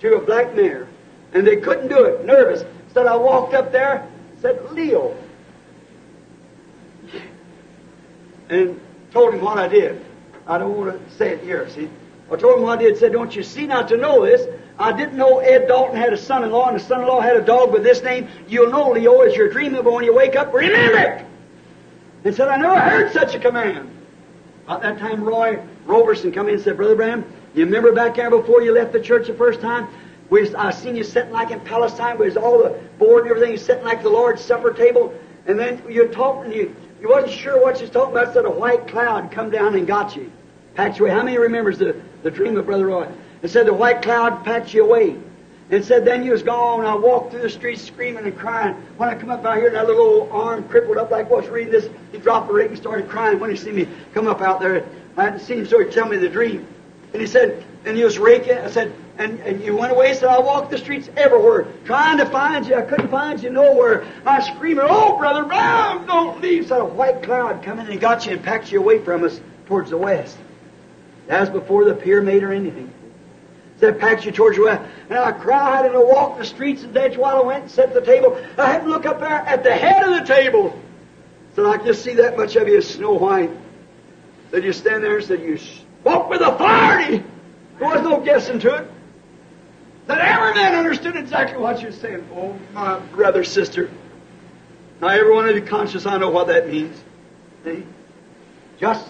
to a black mare. And they couldn't do it, nervous. So I walked up there, said, Leo. And told him what I did. I don't want to say it here, see. I told him what I did, said, don't you see not to know this? I didn't know Ed Dalton had a son-in-law, and the son-in-law had a dog with this name. You'll know, Leo, as you're dreaming, but when you wake up, remember it! And said, I never heard such a command. About that time, Roy Roberson come in and said, Brother Bram, you remember back there before you left the church the first time? We was, I seen you sitting like in Palestine, with all the board and everything, sitting like the Lord's Supper table, and then you talked, and you, you wasn't sure what you was talking about, said a white cloud come down and got you. Packed you away. How many remembers the, the dream of Brother Roy? And said the white cloud packed you away. And said then you was gone. I walked through the streets screaming and crying. When I come up out here, that little old arm crippled up like what's reading this, he dropped the rake and started crying when he see me come up out there. I hadn't seen him, so he'd tell me the dream. And he said, and he was raking. I said, and, and you went away. So I walked the streets everywhere trying to find you. I couldn't find you nowhere. I screaming, oh, Brother Brown, don't leave. So a white cloud come in and got you and packed you away from us towards the west. That was before the pyramid or anything. That packed you towards your way. And I cried and I walked the streets and that's while I went and set the table. I had to look up there at the head of the table. So I could just see that much of you as Snow White. That you stand there and said, you spoke with authority. There was no guessing to it. That every man understood exactly what you're saying. Oh, my brother, sister. Now, every one of you conscious, I know what that means. See? Just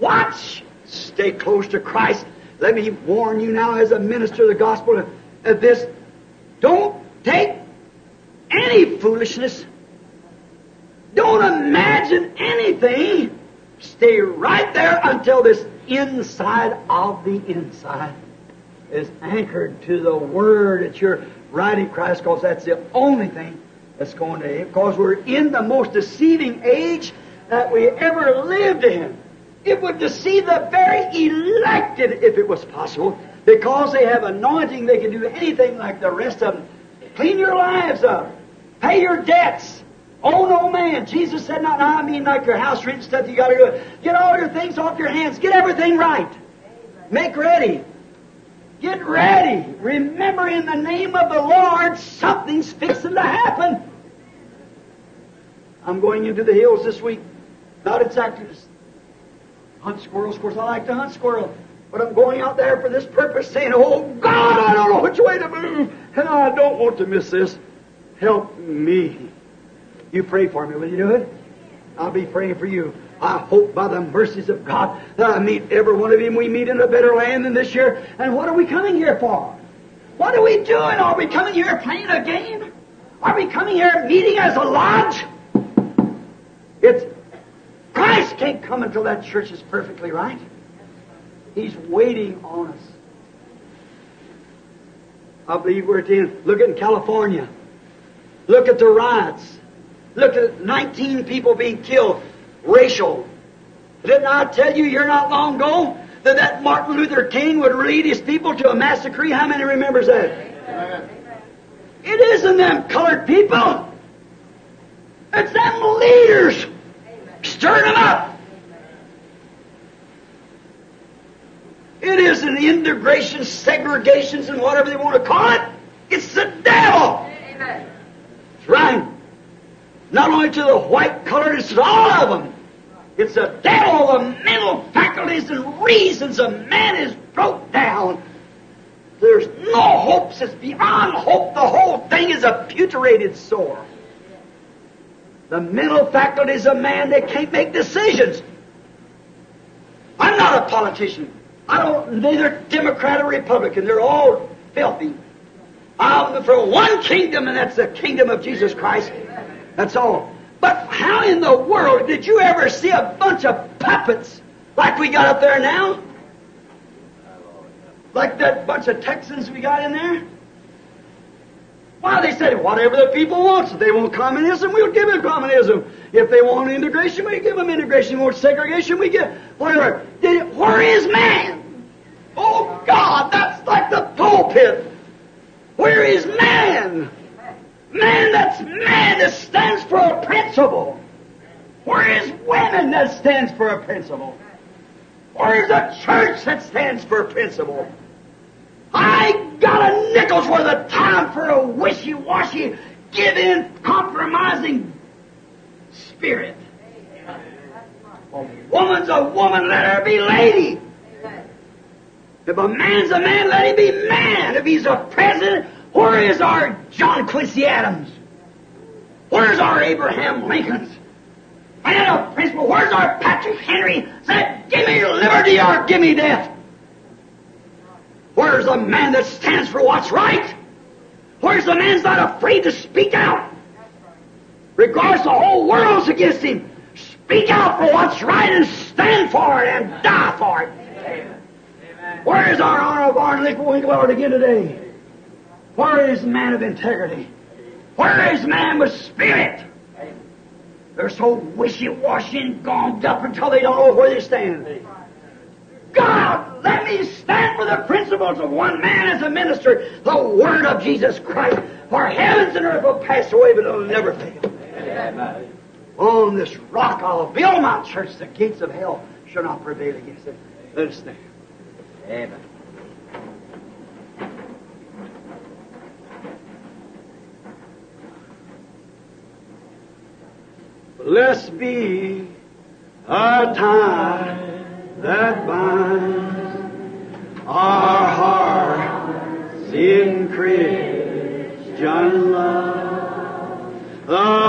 watch. Stay close to Christ. Let me warn you now as a minister of the gospel of, of this. Don't take any foolishness. Don't imagine anything. Stay right there until this inside of the inside is anchored to the Word that you're right in Christ, because that's the only thing that's going to, because we're in the most deceiving age that we ever lived in. It would deceive the very elected if it was possible. Because they have anointing, they can do anything like the rest of them. Clean your lives up. Pay your debts. Owe no man. Jesus said, not I mean like your house rent and stuff you got to do. Get all your things off your hands. Get everything right. Make ready. Get ready. Remember in the name of the Lord, something's fixing to happen. I'm going into the hills this week. Not exactly the hunt squirrels. Of course, I like to hunt squirrel. But I'm going out there for this purpose, saying, oh, God, I don't know which way to move. And I don't want to miss this. Help me. You pray for me. Will you do it? I'll be praying for you. I hope by the mercies of God that I meet every one of you. We meet in a better land than this year. And what are we coming here for? What are we doing? Are we coming here playing a game? Are we coming here meeting as a lodge? It's Christ can't come until that church is perfectly right. He's waiting on us. I believe we're at the end. Look at California. Look at the riots. Look at nineteen people being killed. Racial. Didn't I tell you here not long ago that that Martin Luther King would lead his people to a massacre? How many remembers that? Amen. It isn't them colored people. It's them leaders. Stir them up. It isn't integration, segregations, and whatever they want to call it. It's the devil. Amen. It's right. Not only to the white colored, it's to all of them. It's the devil. The mental faculties and reasons of man is broke down. There's no hopes. It's beyond hope. The whole thing is a putrefacied sore. The mental faculties of man, they can't make decisions. I'm not a politician. I don't, neither Democrat or Republican. They're all filthy. I'm for one kingdom, and that's the kingdom of Jesus Christ. That's all. But how in the world did you ever see a bunch of puppets like we got up there now? Like that bunch of Texans we got in there? Why, they said, whatever the people wants. If they want communism, we'll give them communism. If they want integration, we give them integration. If they want segregation, we give whatever. Did it, where is man? Oh, God, that's like the pulpit. Where is man? Man that's mad that stands for a principle. Where is women that stands for a principle? Where is a church that stands for a principle? I got a nickel's worth of time for a wishy-washy, give-in, compromising spirit. A woman's a woman, let her be lady. If a man's a man, let him be man. If he's a president, where is our John Quincy Adams? Where's our Abraham Lincolns? Man of principle, where's our Patrick Henry? Said, give me liberty or give me death. Where's the man that stands for what's right? Where's the man that's not afraid to speak out? Regardless, the whole world's against him. Speak out for what's right and stand for it and die for it. Amen. Where is our honorable Barney Winklord again today? Where is man of integrity? Where is man with spirit? They're so wishy-washy and gonged up until they don't know where they stand. God, let me stand for the principles of one man as a minister, the Word of Jesus Christ, for heavens and earth will pass away, but it'll never fail. Amen. On this rock I'll build my church. The gates of hell shall not prevail against it. Let us stand. Amen. Blessed be our tie that binds our hearts in Christian love, the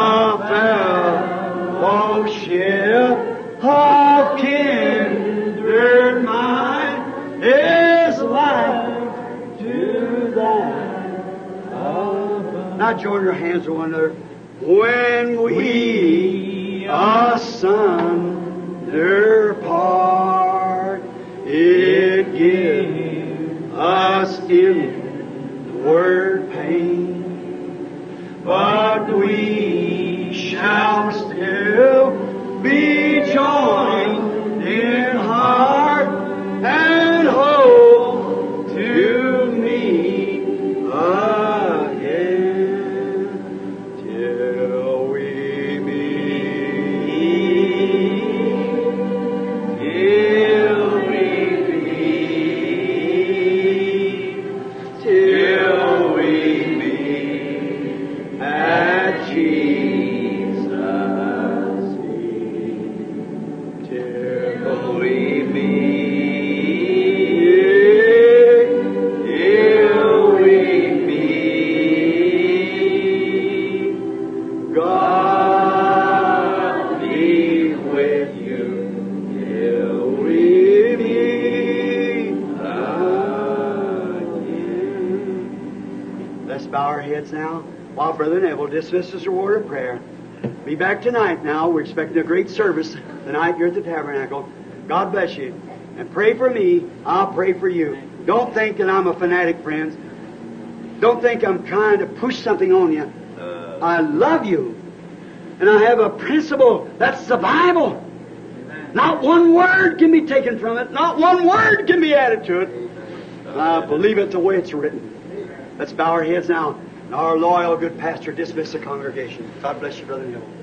fellowship of kindred mind is like to that above. Now join your hands to one another. When we asunder part, it gives us inward pain, but we shall still be joined in heart and hope to meet again. Brother Neville, dismiss us a word of prayer. Be back tonight now. We're expecting a great service tonight here at the Tabernacle. God bless you. And pray for me. I'll pray for you. Don't think that I'm a fanatic, friends. Don't think I'm trying to push something on you. I love you. And I have a principle. That's the Bible. Not one word can be taken from it. Not one word can be added to it. I believe it the way it's written. Let's bow our heads now. Our loyal, good pastor dismissed the congregation. God bless you, Brother Neville.